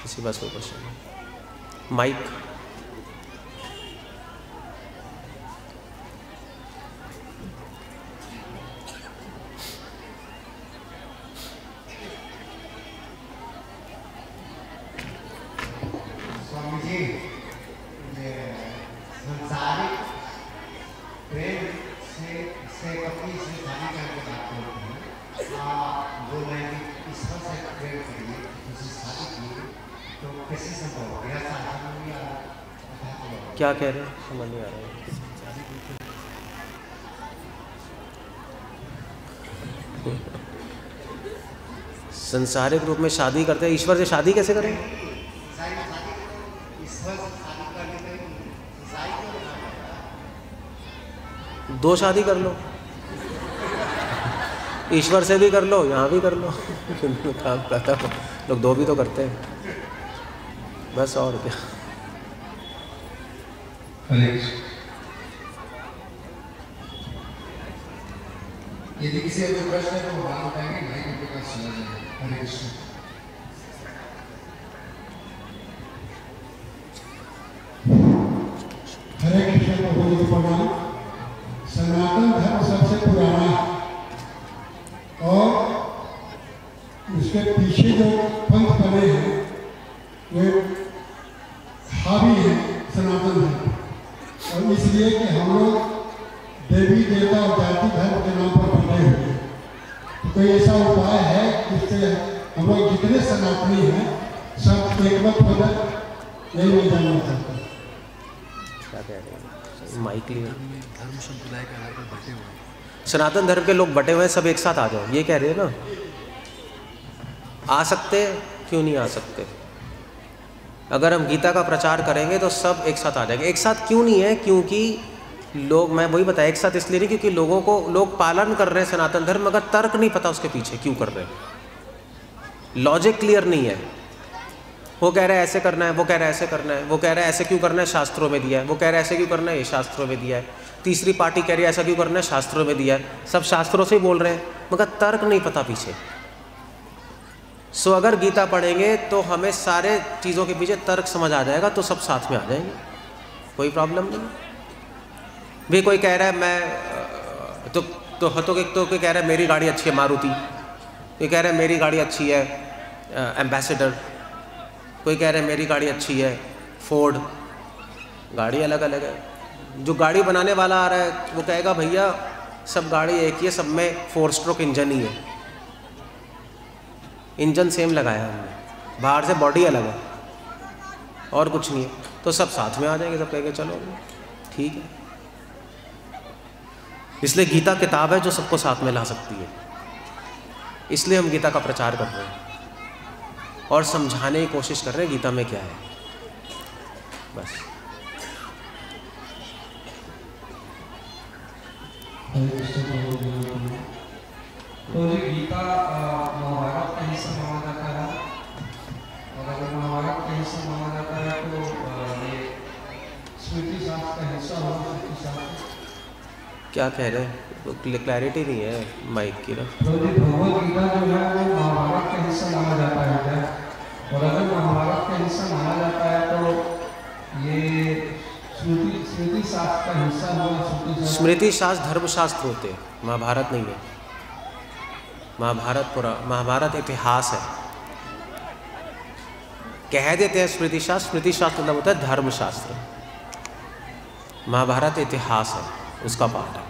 किसी? बस वो क्वेश्चन माइक। क्या कह रहे हैं समझ नहीं आ रहा है। संसारिक रूप में शादी करते हैं, ईश्वर से शादी कैसे करें? दो शादी कर लो। ईश्वर से भी कर लो, यहाँ भी कर लो, काम करता है लोग, दो भी तो करते हैं बस, और क्या। यदि किसी को प्रश्न है तो बात बताएंगे, ढाई घंटे का समय है। हरे कृष्ण। हरे कृष्ण भगवत प्रणाम। सनातन धर्म सबसे पुराना है और उसके पीछे जो पंथ बने हैं वे हावी है सनातन धर्म, और इसलिए कि हम लोग देवी देवता और जाति धर्म के नाम पर बने हुए, तो कोई ऐसा उपाय है जिससे हम लोग जितने सनातनी हैं सब एकमत होकर, यही मैं जानना चाहता हूँ। सनातन धर्म के लोग बटे हुए हैं, सब एक साथ आ जाओ, ये कह रहे हैं ना। आ सकते, क्यों नहीं आ सकते? अगर हम गीता का प्रचार करेंगे तो सब एक साथ आ जाएंगे। एक साथ क्यों नहीं है? क्योंकि लोग, मैं वही बताया, एक साथ इसलिए नहीं क्योंकि लोगों को, लोग पालन कर रहे हैं सनातन धर्म मगर तर्क नहीं पता उसके पीछे क्यों कर रहे हैं, लॉजिक क्लियर नहीं है। वो कह रहा है ऐसे करना है, वो कह रहा है ऐसे करना है, वो कह रहा है ऐसे क्यों करना है, शास्त्रों में दिया है, वो कह रहा है ऐसे क्यों करना है, ये शास्त्रों में दिया है, तीसरी पार्टी कह रही है ऐसा क्यों करना है, शास्त्रों में दिया है, सब शास्त्रों से ही बोल रहे हैं मगर तर्क नहीं पता पीछे। सो अगर गीता पढ़ेंगे तो हमें सारे चीज़ों के पीछे तर्क समझ आ जाएगा, तो सब साथ में आ जाएंगे, कोई प्रॉब्लम नहीं। भी कोई कह रहा है मैं तो तो हतो के तो कोई कह रहा है मेरी गाड़ी अच्छी है मारुति, कोई कह रहा है मेरी गाड़ी अच्छी है एम्बेसडर, कोई कह रहे हैं मेरी गाड़ी अच्छी है फोर्ड, गाड़ी अलग अलग है। जो गाड़ी बनाने वाला आ रहा है वो कहेगा भैया सब गाड़ी एक ही है, सब में फोर स्ट्रोक इंजन ही है, इंजन सेम लगाया हमने, बाहर से बॉडी अलग है और कुछ नहीं है, तो सब साथ में आ जाएंगे, सब कहेंगे चलो ठीक है। इसलिए गीता किताब है जो सबको साथ में ला सकती है, इसलिए हम गीता का प्रचार कर रहे हैं और समझाने की कोशिश कर रहे हैं गीता में क्या है, बस। तो गीता महाभारत कहीं से माना जाता है, और अगर महाभारत कहीं से माना जाता है तो ये स्मृति शास्त्र का हिस्सा होगा। स्मृति शास्त्र क्या कह रहे हैं, क्लैरिटी नहीं है माइक की ना। भगवत गीता जो है वो महाभारत का हिस्सा माना जाता है, और अगर महाभारत का हिस्सा माना जाता है तो ये स्मृति स्मृति शास्त्र का हिस्सा होगा। स्मृति शास्त्र धर्म शास्त्र होते हैं, महाभारत नहीं है। महाभारत पूरा, महाभारत इतिहास है, कह देते हैं स्मृति शास्त्र, स्मृति शास्त्र मतलब होता है धर्म शास्त्र, महाभारत इतिहास है उसका पार्ट है।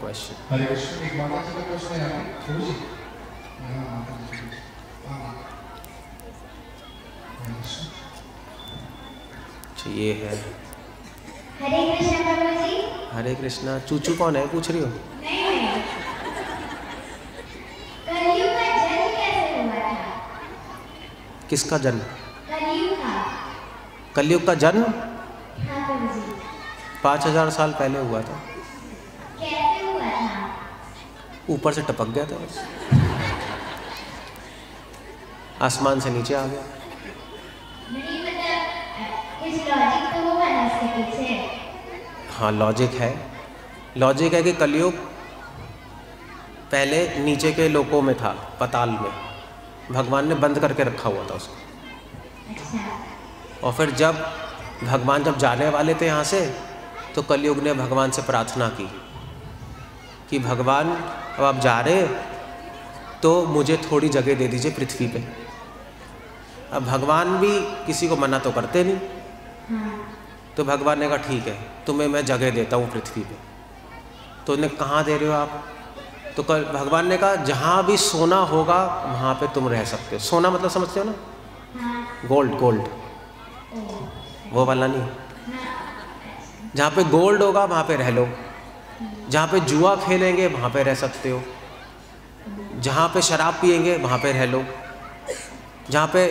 क्वेश्चन एक प्रश्न है आपको, ये है हरे कृष्णा जी। हरे कृष्णा। चूचू कौन है, पूछ रही हो? कलयुग का जन्म कैसे हुआ था? किसका जन्म? कलयुग का जन्म पाँच हजार साल पहले हुआ था। कैसे हुआ था? ऊपर से टपक गया था बस, आसमान से नीचे आ गया। नहीं मतलब इस लॉजिक तो होगा ना इसके पीछे। हाँ लॉजिक है, लॉजिक है कि कलयुग पहले नीचे के लोकों में था, पाताल में, भगवान ने बंद करके रखा हुआ था उसको। अच्छा। और फिर जब भगवान जब जाने वाले थे यहाँ से, तो कलयुग ने भगवान से प्रार्थना की कि भगवान अब आप जा रहे तो मुझे थोड़ी जगह दे दीजिए पृथ्वी पे। अब भगवान भी किसी को मना तो करते नहीं, तो भगवान ने कहा ठीक है तुम्हें मैं जगह देता हूँ पृथ्वी पे। तो उन्हें कहाँ दे रहे हो आप? तो कल भगवान ने कहा जहाँ भी सोना होगा वहाँ पे तुम रह सकते हो। सोना मतलब समझते हो ना, गोल्ड, गोल्ड वो वाला नहीं, जहाँ पे गोल्ड होगा वहाँ पे रह लो, जहाँ पे जुआ खेलेंगे वहाँ पे रह सकते हो, जहाँ पे शराब पियेंगे वहाँ पे रह लो, जहाँ पे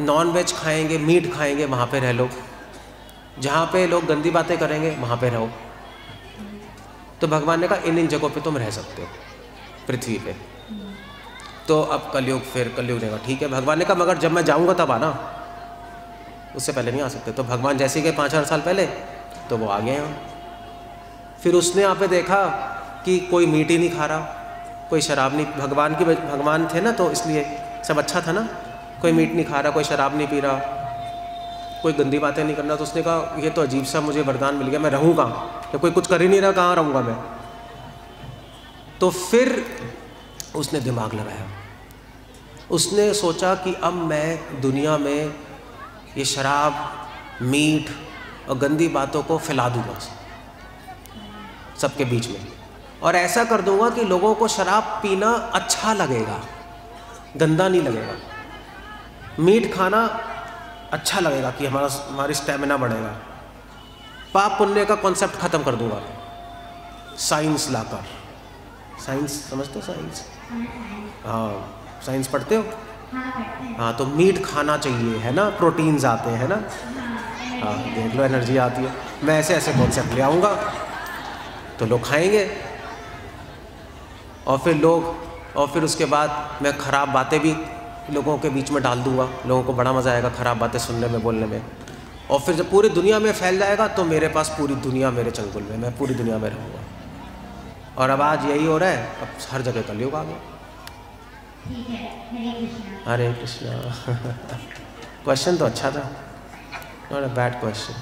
नॉन वेज खाएंगे मीट खाएंगे वहाँ पे रह लो, जहाँ पे लोग गंदी बातें करेंगे वहाँ पे रहो। तो भगवान ने कहा इन इन जगहों पे तुम रह सकते हो पृथ्वी पे। तो अब कलयुग, फिर कलयुग ने कहा ठीक है, भगवान ने कहा मगर जब मैं जाऊँगा तब आना, उससे पहले नहीं आ सकते। तो भगवान जैसे गए पाँच हज़ार साल पहले तो वो आ गए यहाँ। फिर उसने यहाँ पे देखा कि कोई मीट ही नहीं खा रहा, कोई शराब नहीं, भगवान की भगवान थे ना तो इसलिए सब अच्छा था ना, कोई मीट नहीं खा रहा, कोई शराब नहीं पी रहा, कोई गंदी बातें नहीं करना। तो उसने कहा ये तो अजीब सा मुझे वरदान मिल गया, मैं रहूँ कहाँ जब तो कोई कुछ कर ही नहीं रहा, कहाँ रहूँगा मैं। तो फिर उसने दिमाग लगाया, उसने सोचा कि अब मैं दुनिया में ये शराब, मीट और गंदी बातों को फैला दूंगा सबके बीच में, और ऐसा कर दूंगा कि लोगों को शराब पीना अच्छा लगेगा, गंदा नहीं लगेगा, मीट खाना अच्छा लगेगा कि हमारा हमारी स्टेमिना बढ़ेगा, पाप पुण्य का कॉन्सेप्ट ख़त्म कर दूंगा साइंस लाकर। साइंस समझते हो? साइंस, हाँ साइंस पढ़ते हो? हाँ। तो मीट खाना चाहिए है ना, प्रोटीन्स आते हैं ना, हाँ देख लो एनर्जी आती है। मैं ऐसे ऐसे कॉन्सेप्ट ले आऊँगा तो लोग खाएंगे, और फिर लोग और फिर उसके बाद मैं ख़राब बातें भी लोगों के बीच में डाल दूंगा, लोगों को बड़ा मज़ा आएगा ख़राब बातें सुनने में, बोलने में। और फिर जब पूरी दुनिया में फैल जाएगा तो मेरे पास पूरी दुनिया मेरे चंगुल में, मैं पूरी दुनिया में रहूँगा। और अब आज यही हो रहा है, अब हर जगह कलयुग आ गया। हरे कृष्णा। क्वेश्चन तो अच्छा था, नॉट अ बैड क्वेश्चन।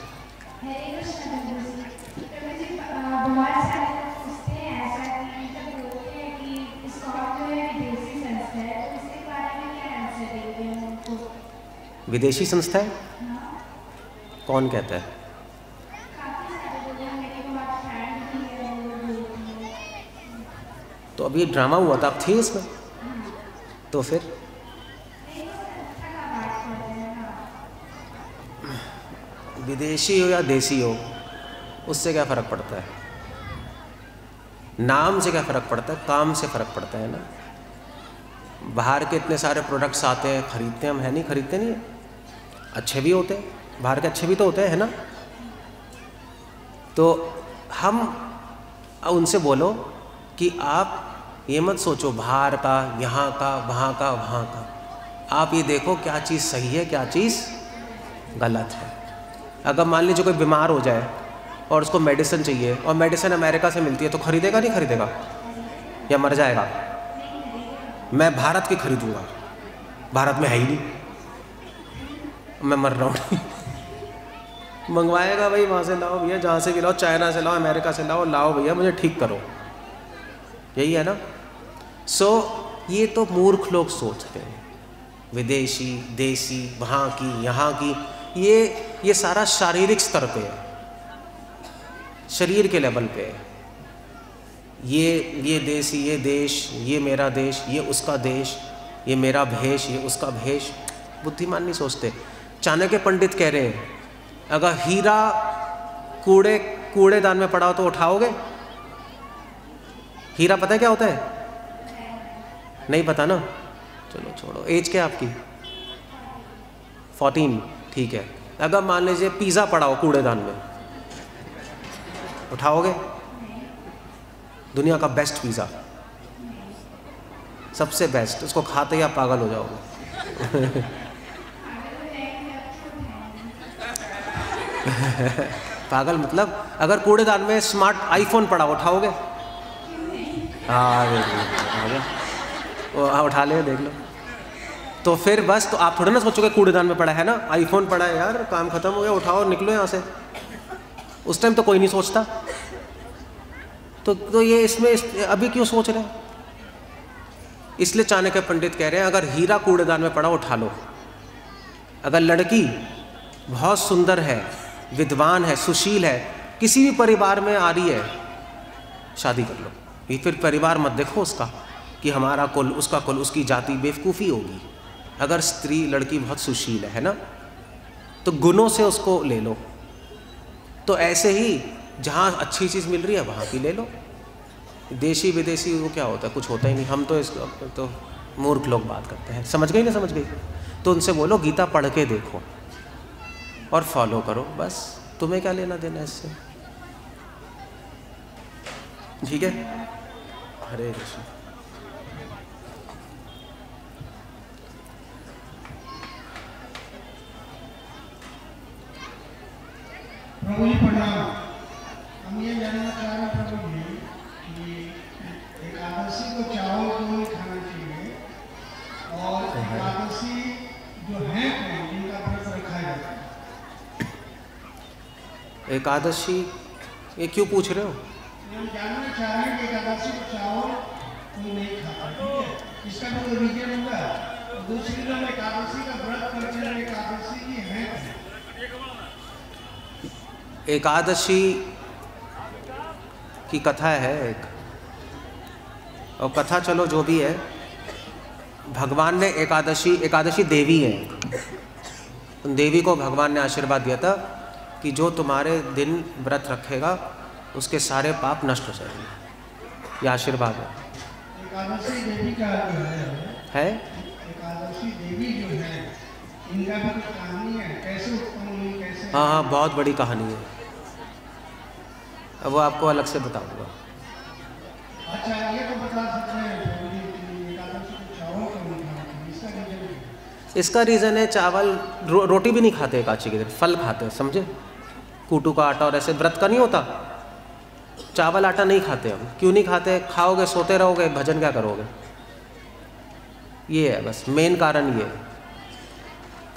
विदेशी संस्था है? कौन कहता है? तो अभी ड्रामा हुआ था, आप थी इसमें? तो फिर विदेशी हो या देसी हो उससे क्या फ़र्क पड़ता है, नाम से क्या फ़र्क पड़ता है, काम से फ़र्क पड़ता है ना। बाहर के इतने सारे प्रोडक्ट्स आते हैं, खरीदते हम है नहीं, खरीदते नहीं, अच्छे भी होते हैं, बाहर के अच्छे भी तो होते हैं है ना। तो हम उनसे बोलो कि आप ये मत सोचो बाहर का, यहाँ का, वहाँ का, वहाँ का, आप ये देखो क्या चीज़ सही है, क्या चीज़ गलत है। अगर मान लीजिए कोई बीमार हो जाए और उसको मेडिसिन चाहिए और मेडिसिन अमेरिका से मिलती है तो खरीदेगा नहीं खरीदेगा, या मर जाएगा? मैं भारत की खरीदूंगा, भारत में है ही नहीं, मैं मर रहा हूँ। मंगवाएगा भाई, वहाँ से लाओ भैया, जहाँ से भी लाओ, चाइना से लाओ, अमेरिका से लाओ, लाओ भैया मुझे ठीक करो, यही है ना। सो so, ये तो मूर्ख लोग सोचते हैं, विदेशी, देसी, वहाँ की, यहाँ की, ये ये सारा शारीरिक स्तर पे है, शरीर के लेवल पे है। ये ये देश, ये देश, ये मेरा देश, ये उसका देश, ये मेरा भेष, ये उसका भेष, बुद्धिमान नहीं सोचते। चाणक्य पंडित कह रहे हैं अगर हीरा कूड़े कूड़ेदान में पड़ा हो तो उठाओगे? हीरा पता है क्या होता है? नहीं पता ना, चलो छोड़ो। एज क्या है आपकी? फोर्टीन, ठीक है। अगर मान लीजिए पिज़्ज़ा पड़ा हो कूड़ेदान में, उठाओगे? दुनिया का बेस्ट पिज़्ज़ा, सबसे बेस्ट, उसको खाते ही आप पागल हो जाओगे। पागल मतलब अगर कूड़ेदान में स्मार्ट आईफोन पड़ा उठाओगे? हाँ उठा ले, देख लो। तो फिर बस, तो आप थोड़े ना सोचोगे कूड़ेदान में पड़ा है ना, आईफोन पड़ा है, यार काम खत्म हो गया, उठाओ निकलो यहाँ से। उस टाइम तो कोई नहीं सोचता। तो तो ये इसमें इस, अभी क्यों सोच रहे हैं? इसलिए चाणक्य पंडित कह रहे हैं अगर हीरा कूड़ेदान में पड़ा उठा लो। अगर लड़की बहुत सुंदर है, विद्वान है, सुशील है, किसी भी परिवार में आ रही है, शादी कर लो। ये फिर परिवार मत देखो उसका कि हमारा कुल, उसका कुल, उसकी जाति, बेवकूफ़ी होगी। अगर स्त्री, लड़की बहुत सुशील है, है ना, तो गुणों से उसको ले लो। तो ऐसे ही जहाँ अच्छी चीज़ मिल रही है वहाँ की ले लो। देशी विदेशी वो क्या होता है, कुछ होता ही नहीं। हम तो इसको तो मूर्ख लोग बात करते हैं। समझ गई ना? समझ गई। तो उनसे बोलो गीता पढ़ के देखो और फॉलो करो, बस। तुम्हें क्या लेना देना इससे, ठीक है। हरे कृष्ण। प्रभु जी प्रणाम। हम ये जानना चाह रहे हैं प्रभु जी कि एकादशी को चावल क्यों खाना चाहिए और एकादशी जो है जिनका व्रत रखा जाता है। एकादशी ये क्यों पूछ रहे हो? जानना चाह रहे हैं कि एकादशी को चावल तुम नहीं खाते, ठीक है, इसका तो रीजन होगा। दूसरी लोग एकादशी का व्रत करते हैं, एकादशी की है, एकादशी की कथा है एक, और कथा चलो जो भी है, भगवान ने एकादशी एकादशी देवी है, उन देवी को भगवान ने आशीर्वाद दिया था कि जो तुम्हारे दिन व्रत रखेगा उसके सारे पाप नष्ट हो जाएंगे, यह आशीर्वाद है। एकादशी देवी का जो है, एकादशी देवी जो है, इनका भी कहानी है, कैसे उत्पन्न हुई, कैसे? हाँ हाँ, बहुत बड़ी कहानी है, अब वो आपको अलग से बताऊंगा। अच्छा, ये तो बता सकते हैं एकादशी को चावल क्यों नहीं खाते, इसका रीजन है? इसका रीजन है चावल रो, रोटी भी नहीं खाते एकादशी के दिन, फल खाते हैं, समझे, कूटू का आटा और ऐसे व्रत का नहीं होता, चावल आटा नहीं खाते हम। क्यों नहीं खाते? खाओगे सोते रहोगे, भजन क्या करोगे, ये है बस मेन कारण, ये है।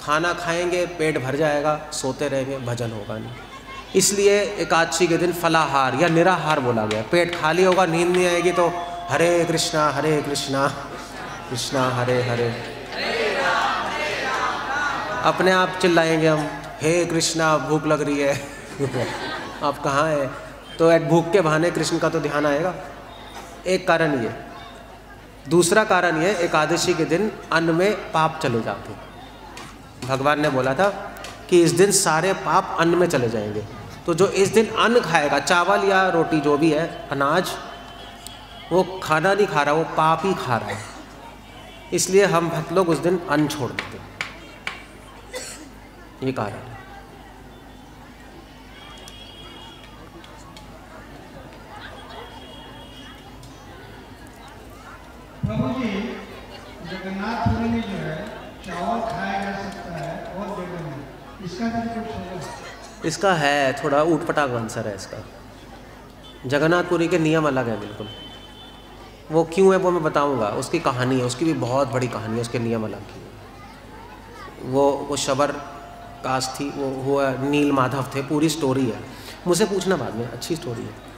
खाना खाएंगे पेट भर जाएगा, सोते रहेंगे, भजन होगा नहीं, इसलिए एकादशी के दिन फलाहार या निराहार बोला गया। पेट खाली होगा, नींद नहीं आएगी, तो हरे कृष्णा हरे कृष्णा कृष्णा हरे हरे, अपने आप चिल्लाएंगे हम, हे कृष्णा भूख लग रही है। आप कहाँ हैं? तो एक भूख के बहाने कृष्ण का तो ध्यान आएगा, एक कारण ये। दूसरा कारण ये, एकादशी के दिन अन्न में पाप चले जाते हैं। भगवान ने बोला था कि इस दिन सारे पाप अन्न में चले जाएंगे, तो जो इस दिन अन्न खाएगा, चावल या रोटी जो भी है, अनाज, वो खाना नहीं खा रहा, वो पाप ही खा रहा है, इसलिए हम भक्त लोग उस दिन अन्न छोड़ देते हैं, ये कारण। प्रभु जी, जगन्नाथपुरी में जो है चावल खाया जा सकता है, और जगह में इसका भी कुछ है, इसका है थोड़ा ऊट पटांग आंसर है इसका। जगन्नाथपुरी के नियम अलग है बिल्कुल, वो क्यों है वो मैं बताऊंगा, उसकी कहानी है, उसकी भी बहुत बड़ी कहानी है, उसके नियम अलग है। वो वो शबर कास्ट थी, वो हुआ नील माधव थे, पूरी स्टोरी है, मुझसे पूछना बाद में, अच्छी स्टोरी है।